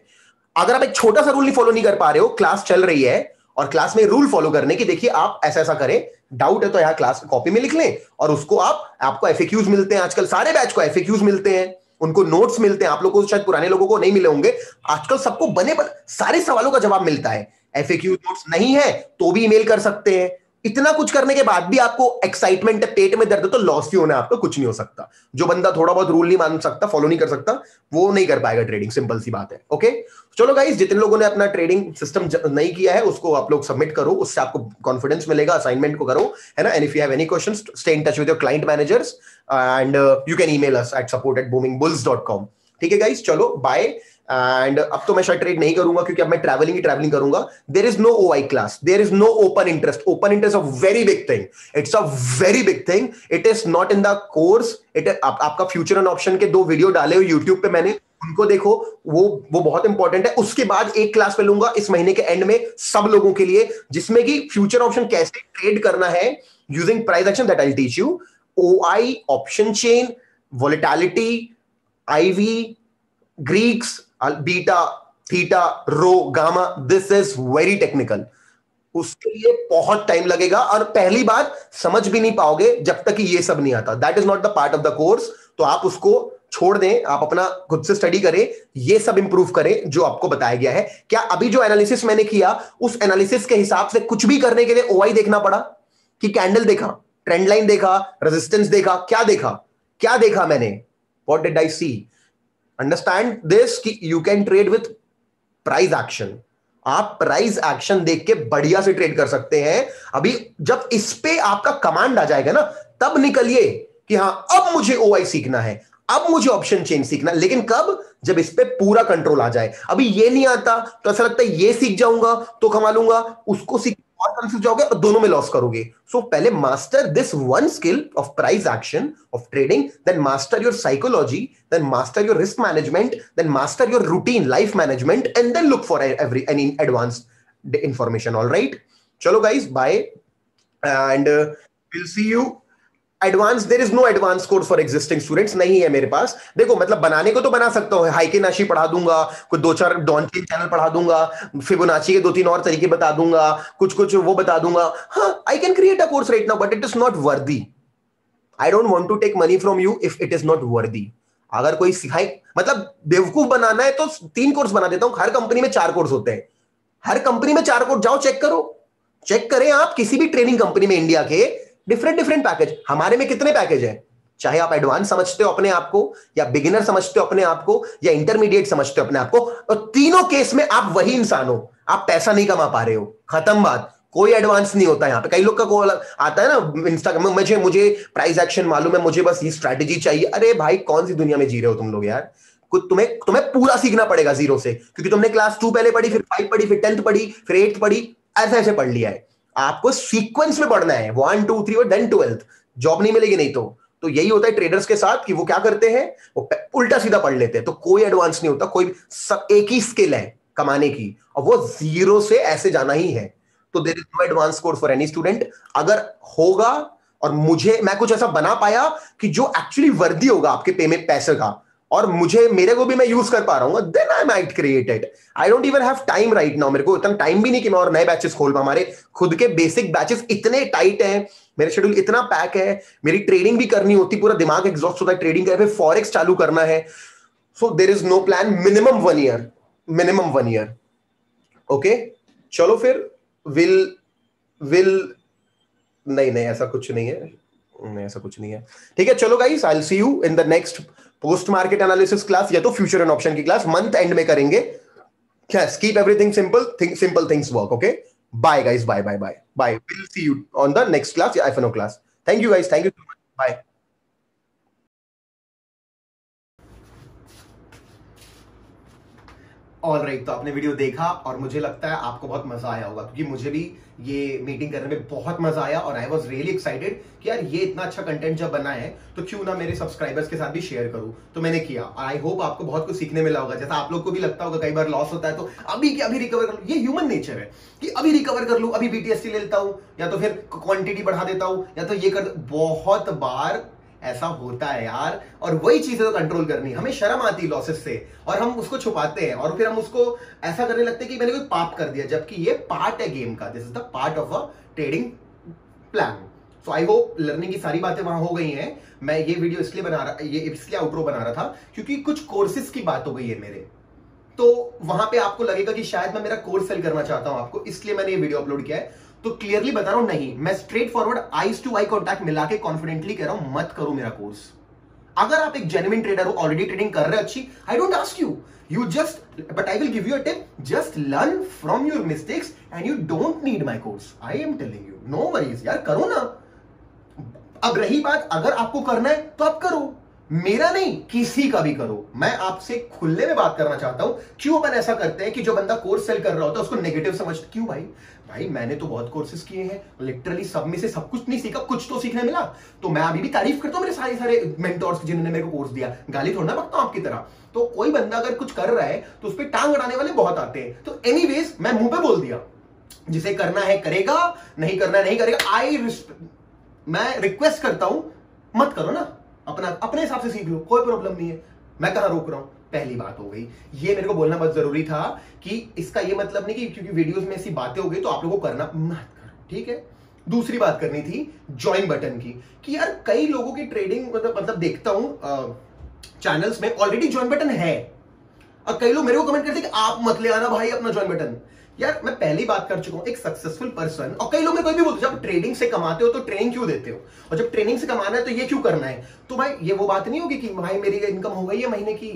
अगर आप एक छोटा सा रूल नहीं फॉलो नहीं कर पा रहे हो, क्लास चल रही है और क्लास में रूल फॉलो करने की, देखिए आप ऐसा ऐसा करें, डाउट है तो यहाँ क्लास कॉपी में लिख लें और उसको आपको एफएक्यूज मिलते हैं आजकल, सारे बैच को एफएक्यूज मिलते हैं, उनको नोट्स मिलते हैं, आप लोगों को शायद पुराने लोगों को नहीं मिले होंगे, आजकल सबको बने सारे सवालों का जवाब मिलता है, एफएक्यू नोट्स नहीं है तो भी ईमेल कर सकते हैं। इतना कुछ करने के बाद भी आपको एक्साइटमेंट, पेट में दर्द है तो लॉस ही होना, आपको कुछ नहीं हो सकता। जो बंदा थोड़ा बहुत रूल नहीं मान सकता, फॉलो नहीं कर सकता, वो नहीं कर पाएगा ट्रेडिंग, सिंपल सी बात है। ओके चलो गाइस, जितने लोगों ने अपना ट्रेडिंग सिस्टम नहीं किया है उसको आप लोग सबमिट करो, उससे आपको कॉन्फिडेंस मिलेगा, असाइनमेंट को करो, है ना। And if you have any questions, stay in touch with your client managers and you can email us at support@boomingbulls.com। ठीक है गाइस, चलो बाय। एंड अब तो मैं शायद ट्रेड नहीं करूंगा क्योंकि अब मैं ट्रैवलिंग करूंगा। There is no ओआई class, there is no open interest. Open interest a very big thing, it's a very big thing, it is not in the course. आपका फ्यूचर एंड ऑप्शन के 2 video डाले हुए यूट्यूब पे मैंने, उनको देखो, वो बहुत इंपॉर्टेंट है। उसके बाद एक क्लास पे लूंगा इस महीने के एंड में सब लोगों के लिए, जिसमें कि फ्यूचर ऑप्शन कैसे ट्रेड करना है using price action, that I will teach you. ओआई, option chain, volatility, IV, Greeks, beta, theta, rho, gamma, this is very technical, उसके लिए बहुत टाइम लगेगा और पहली बार समझ भी नहीं पाओगे जब तक कि ये सब नहीं आता। That is not the part of the course, तो आप उसको छोड़ दें, आप अपना खुद से स्टडी करें, ये सब इंप्रूव करें जो आपको बताया गया है। क्या अभी जो एनालिसिस मैंने किया उस एनालिसिस के हिसाब से कुछ भी करने के लिए ओआई देखना पड़ा कि कैंडल देखा, ट्रेंड लाइन देखा, रेजिस्टेंस देखा, क्या देखा मैंने, what did I see. Understand this कि you can trade with price action, आप प्राइस एक्शन देख के बढ़िया से ट्रेड कर सकते हैं। अभी जब इस पे आपका कमांड आ जाएगा ना, तब निकलिए कि हाँ अब मुझे ओआई सीखना है, अब मुझे ऑप्शन चेन सीखना, लेकिन कब, जब इस पे पूरा कंट्रोल आ जाए। अभी ये नहीं आता तो ऐसा लगता है ये सीख जाऊंगा तो कमा लूंगा, उसको सीख और कंफ्यूज जाओगे और दोनों में लॉस करोगे। सो पहले master this one skill of price action of trading, then master your psychology, then master your risk management, then master your routine life management, and then look for every any advanced information. Alright, चलो guys bye and will see you advance, there is no advance course for existing students, नहीं है मेरे पास। देखो मतलब बनाने को तो बना सकता हूं, हाइकेनाशी पढ़ा दूंगा, कुछ दो चार डॉनकिन चैनल पढ़ा दूंगा, फिबोनाची के दो तीन और तरीके बता दूंगा, कुछ कुछ वो बता दूंगा। हाँ, I can create a course right now, but it is not worthy. I don't want to take money from you if it is not worthy. अगर कोई सिखाए, मतलब बेवकूफ बनाना है तो 3 कोर्स बना देता हूं। हर कंपनी में 4 कोर्स होते हैं, हर कंपनी में 4 कोर्स, जाओ चेक करो, चेक करें आप किसी भी ट्रेनिंग कंपनी में इंडिया के, डिफरेंट डिफरेंट पैकेज। हमारे में कितने पैकेज हैं? चाहे आप एडवांस समझते हो अपने आप को, या बिगिनर समझते हो अपने आप को, या इंटरमीडिएट समझते हो अपने आप को, और तीनों केस में आप वही इंसान हो, आप पैसा नहीं कमा पा रहे हो, खत्म बात। कोई एडवांस नहीं होता यहाँ पे। कई लोग का कॉल आता है ना इंस्टाग्राम में, मुझे प्राइस एक्शन मालूम है, मुझे बस ये स्ट्रैटेजी चाहिए। अरे भाई कौन सी दुनिया में जी रहे हो तुम लोग यार। कुछ तुम्हें पूरा सीखना पड़ेगा जीरो से, क्योंकि तुमने क्लास 2 पहले पढ़ी, फिर 5 पढ़ी, फिर 10th पढ़ी, फिर 8th पढ़ी, ऐसे ऐसे पढ़ लिया है। आपको सीक्वेंस में पढ़ना है, 1 2 3 और देन 12th। जॉब नहीं मिलेगी नहीं तो यही होता है ट्रेडर्स के साथ कि वो क्या करते हैं, वो उल्टा सीधा पढ़ लेते हैं। तो कोई एडवांस नहीं होता, कोई सब एक ही स्किल है कमाने की, और वो जीरो से ऐसे जाना ही है। तो there is no advance course for any student. अगर होगा और मैं कुछ ऐसा बना पाया कि जो एक्चुअली वर्दी होगा आपके पे में पैसे का, और मेरे को भी मैं यूज कर पा रहा हूँ, then I might create it. I don't even have time right now, मेरे को इतना टाइम भी नहीं कि मैं और नए बैचेस खोल पाऊँ। हमारे खुद के बेसिक बैचेस इतने टाइट हैं, मेरा शेड्यूल इतना पैक है, मेरी ट्रेडिंग भी करनी होती, पूरा दिमाग एग्जॉस्ट होता है ट्रेडिंग का, फिर फॉरेक्स चालू करना है। So there is no plan. Minimum 1 year. Okay चलो फिर नहीं, ऐसा कुछ नहीं है, ठीक है। चलो guys, I will see you in the next post market analysis class, या तो फ्यूचर एंड ऑप्शन की क्लास मंथ एंड में करेंगे। Yes, keep everything simple things work. Okay bye guys, bye bye bye bye, we will see you on the next class, आईफनो class. Thank you guys, thank you so much, bye. Alright, तो आपने video देखा और मुझे लगता है आपको बहुत मजा आया होगा, क्योंकि मुझे भी ये मीटिंग करने में बहुत मजा आया और आई वॉज रियली एक्साइटेड कि यार ये इतना अच्छा कंटेंट जब बना है तो क्यों ना मेरे सब्सक्राइबर्स के साथ भी शेयर करूं। तो मैंने किया और आई होप आपको बहुत कुछ सीखने मिला होगा। जैसा आप लोग को भी लगता होगा कई बार लॉस होता है तो अभी क्या अभी रिकवर कर लूं, ये ह्यूमन नेचर है कि अभी रिकवर कर लूं, अभी बीटीएसटी ले लेता हूं, या तो फिर क्वांटिटी बढ़ा देता हूं, या तो ये कर, बहुत बार ऐसा होता है यार। और वही चीजें तो कंट्रोल करनी, हमें शर्म आती है लॉसेस से और हम उसको छुपाते हैं, और फिर हम उसको ऐसा करने लगते हैं कि मैंने कोई पाप कर दिया, जबकि ये पार्ट है गेम का। This is the part of a trading plan. So I hope learning की सारी बातें वहां हो गई हैं। मैं ये वीडियो इसलिए आउटरो बना रहा था क्योंकि कुछ कोर्सेज की बात हो गई है मेरे, तो वहां पे आपको लगेगा कि शायद मैं मेरा कोर्स सेल करना चाहता हूं आपको, इसलिए मैंने ये वीडियो अपलोड किया है। तो क्लियरली बता रहा हूं, नहीं, मैं straight forward eyes to eye contact मिला के कॉन्फिडेंटली कह रहा हूं, मत करो मेरा कोर्स। अगर आप एक जेन्युइन ट्रेडर हो, ऑलरेडी ट्रेडिंग कर रहे हो अच्छी, I don't ask you, you just, but I will give you a tip, just learn from your mistakes and you don't need my course. I am telling you, no worries यार, करो ना। अब रही बात, अगर आपको करना है तो आप करो, मेरा नहीं किसी का भी करो। मैं आपसे खुले में बात करना चाहता हूं, क्यों अपन ऐसा करते हैं कि जो बंदा कोर्स सेल कर रहा होता है उसको नेगेटिव समझते, क्यों भाई मैंने तो बहुत कोर्सेज किए हैं, लिटरली सब में से सब कुछ नहीं सीखा, कुछ तो सीखने मिला। तो मैं अभी भी तारीफ करता हूं मेरे सारे मेंटोर्स जिन्होंने मेरे को कोर्स दिया, गाली थोड़ा ना बकता हूं आपकी तरह। तो कोई बंदा अगर कुछ कर रहा है तो उस पर टांग अड़ाने वाले बहुत आते हैं। तो एनीवेज, मैं मुंह पे बोल दिया, जिसे करना है करेगा, नहीं करना है नहीं करेगा। मैं रिक्वेस्ट करता हूं मत करो ना, अपने हिसाब से सीख लो, कोई प्रॉब्लम नहीं है, मैं कहां रोक रहा हूं। पहली बात हो गई, ये मेरे को बोलना बहुत जरूरी था कि इसका ये मतलब नहीं कि क्योंकि वीडियोस में ऐसी बातें हो गई तो आप लोगों को करना मत करो, ठीक है। दूसरी बात करनी थी ज्वाइन बटन की, कि यार कई लोगों की ट्रेडिंग मतलब देखता हूं चैनल्स में ऑलरेडी ज्वाइन बटन है, और कई लोग मेरे को कमेंट करते हैं कि आप मत ले आना भाई अपना ज्वाइन बटन। यार मैं पहली बात कर चुका हूं, एक सक्सेसफुल पर्सन, और कई लोग मेरे को भी बोलते हैं जब ट्रेडिंग से कमाते हो तो ट्रेनिंग क्यों देते हो, और जब ट्रेनिंग से कमाना है तो ये क्यों करना है। तो भाई ये वो बात नहीं होगी कि भाई मेरी इनकम हो गई है महीने की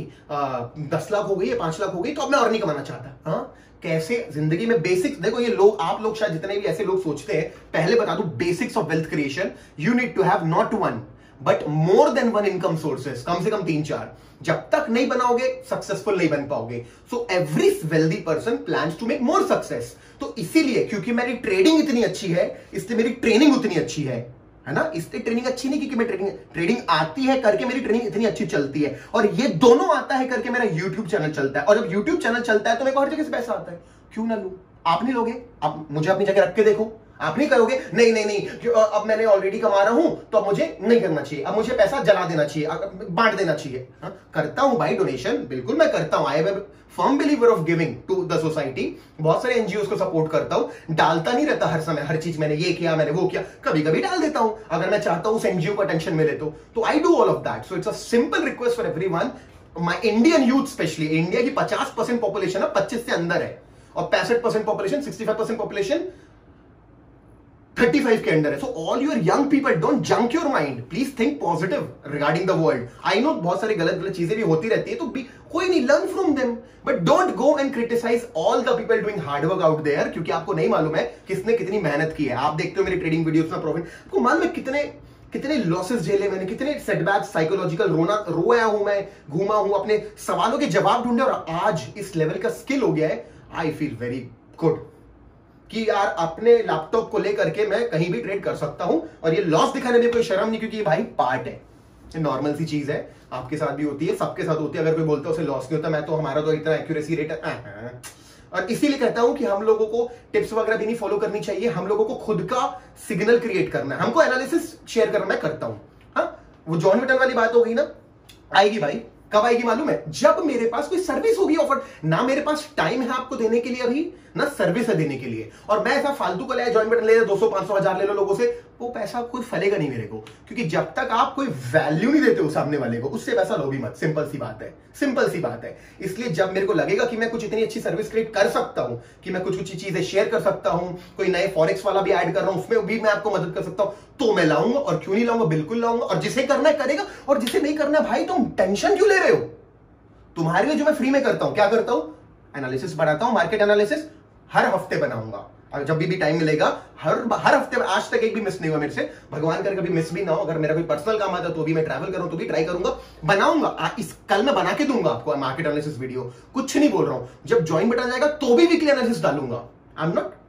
10 लाख हो गई है, 5 लाख हो गई, तो अब मैं और नहीं कमाना चाहता। हाँ, कैसे जिंदगी में बेसिक्स देखो, ये लोग आप लोग शायद जितने भी ऐसे लोग सोचते हैं, पहले बता दूं basics of wealth creation, you need to have not 1 but more than 1 income sources, कम से कम 3-4। जब तक नहीं बनाओगे सक्सेसफुल नहीं बन पाओगे। So every wealthy person plans to make more success. तो इसीलिए क्योंकि मेरी ट्रेडिंग इतनी अच्छी है, इसलिए मेरी ट्रेनिंग उतनी अच्छी है ना। इसलिए ट्रेनिंग अच्छी नहीं क्योंकि मैं ट्रेडिंग आती है करके मेरी ट्रेनिंग इतनी अच्छी चलती है, और ये दोनों आता है करके मेरा यूट्यूब चैनल चलता है। और जब यूट्यूब चैनल चलता है तो मेरे को हर जगह से पैसा आता है, क्यों ना लू। आप नहीं लोगे, आप मुझे अपनी जगह रख के देखो। आप नहीं करोगे, नहीं नहीं नहीं अब मैंने ऑलरेडी कमा रहा हूं तो अब मुझे नहीं करना चाहिए, अब मुझे पैसा जला देना चाहिए, बांट देना चाहिए। करता हूं भाई डोनेशन, बिल्कुल मैं करता हूं, I am firm believer of giving to the society, बहुत सारे एनजीओ को सपोर्ट करता हूं, डालता नहीं रहता हर समय हर चीज, मैंने ये किया मैंने वो किया, कभी कभी डाल देता हूं अगर मैं चाहता हूं उस एनजीओ को अटेंशन मिले तो I do all of that. So it's a simple request for everyone, my Indian youth specially, India की 50% पॉपुलेशन है 25 से अंदर है और 65% पॉपुलेशन 65% पॉपुलेशन 35 के अंडर है। So all your young people, don't junk your mind, please think positive regarding the world. I know बहुत सारी गलत गलत चीजें भी होती रहती है तो कोई नहीं, learn from them, but don't go and criticise all the people doing hard work out there, क्योंकि आपको नहीं मालूम है किसने कितनी मेहनत की है। आप देखते हो मेरी ट्रेडिंग वीडियोस में प्रॉफिट, आपको मालूम है कितने लॉसेस झेले मैंने, कितने सेटबैक्स साइकोलॉजिकल, रोया हूं मैं, घूमा हूं, अपने सवालों के जवाब ढूंढे और आज इस लेवल का स्किल हो गया है। आई फील वेरी गुड कि यार अपने लैपटॉप को लेकर के मैं कहीं भी ट्रेड कर सकता हूं और ये लॉस दिखाने में कोई शर्म नहीं, क्योंकि ये भाई पार्ट है, ये नॉर्मल सी चीज है, आपके साथ भी होती है, सबके साथ होती है। अगर कोई बोलता है उसे लॉस नहीं होता, मैं तो हमारा तो इतना एक्यूरेसी रेट है, और इसीलिए कहता हूं कि हम लोगों को टिप्स वगैरह भी नहीं फॉलो करनी चाहिए, हम लोगों को खुद का सिग्नल क्रिएट करना है, हमको एनालिसिस शेयर करना, मैं करता हूं। हाँ, वो जॉन विटन वाली बात हो गई ना, आएगी भाई, कब आएगी मालूम है? जब मेरे पास कोई सर्विस होगी ऑफर, ना मेरे पास टाइम है आपको देने के लिए अभी, ना सर्विस है देने के लिए, और मैं ऐसा फालतू का ले जॉइन बटन ले 200-500 हजार ले लो लोगों से, वो पैसा कोई फलेगा नहीं मेरे को, क्योंकि जब तक आप कोई वैल्यू नहीं देते हो सामने वाले को, उससे पैसा लो भी मत, सिंपल सी बात है, सिंपल सी बात है। इसलिए जब मेरे को लगेगा कि मैं कुछ इतनी अच्छी सर्विस क्रिएट कर सकता हूं कि मैं कुछ कुछ चीजें शेयर कर सकता हूं, कोई नए फॉरेक्स वाला भी ऐड कर रहा हूं, उसमें भी मैं आपको मदद कर सकता हूं, तो मैं लाऊंगा, और क्यों नहीं लाऊंगा, बिल्कुल लाऊंगा, और जिसे करना है करेगा, और जिसे नहीं करना है भाई तुम टेंशन क्यों ले रहे हो। तुम्हारे लिए जो मैं फ्री में करता हूं, क्या करता हूं, एनालिसिस बनाता हूं, मार्केट एनालिसिस हर हफ्ते बनाऊंगा, जब भी टाइम मिलेगा, हर हफ्ते, आज तक एक भी मिस नहीं हुआ मेरे से, भगवान करे कभी मिस भी ना हो। अगर मेरा कोई पर्सनल काम आता तो भी, मैं ट्रैवल करूं तो भी ट्राई करूंगा, बनाऊंगा, कल मैं बना के दूंगा आपको मार्केट एनालिसिस वीडियो, कुछ नहीं बोल रहा हूं। जब ज्वाइन बटन जाएगा तो भी वीकली एनालिसिस डालूंगा, आई एम नॉट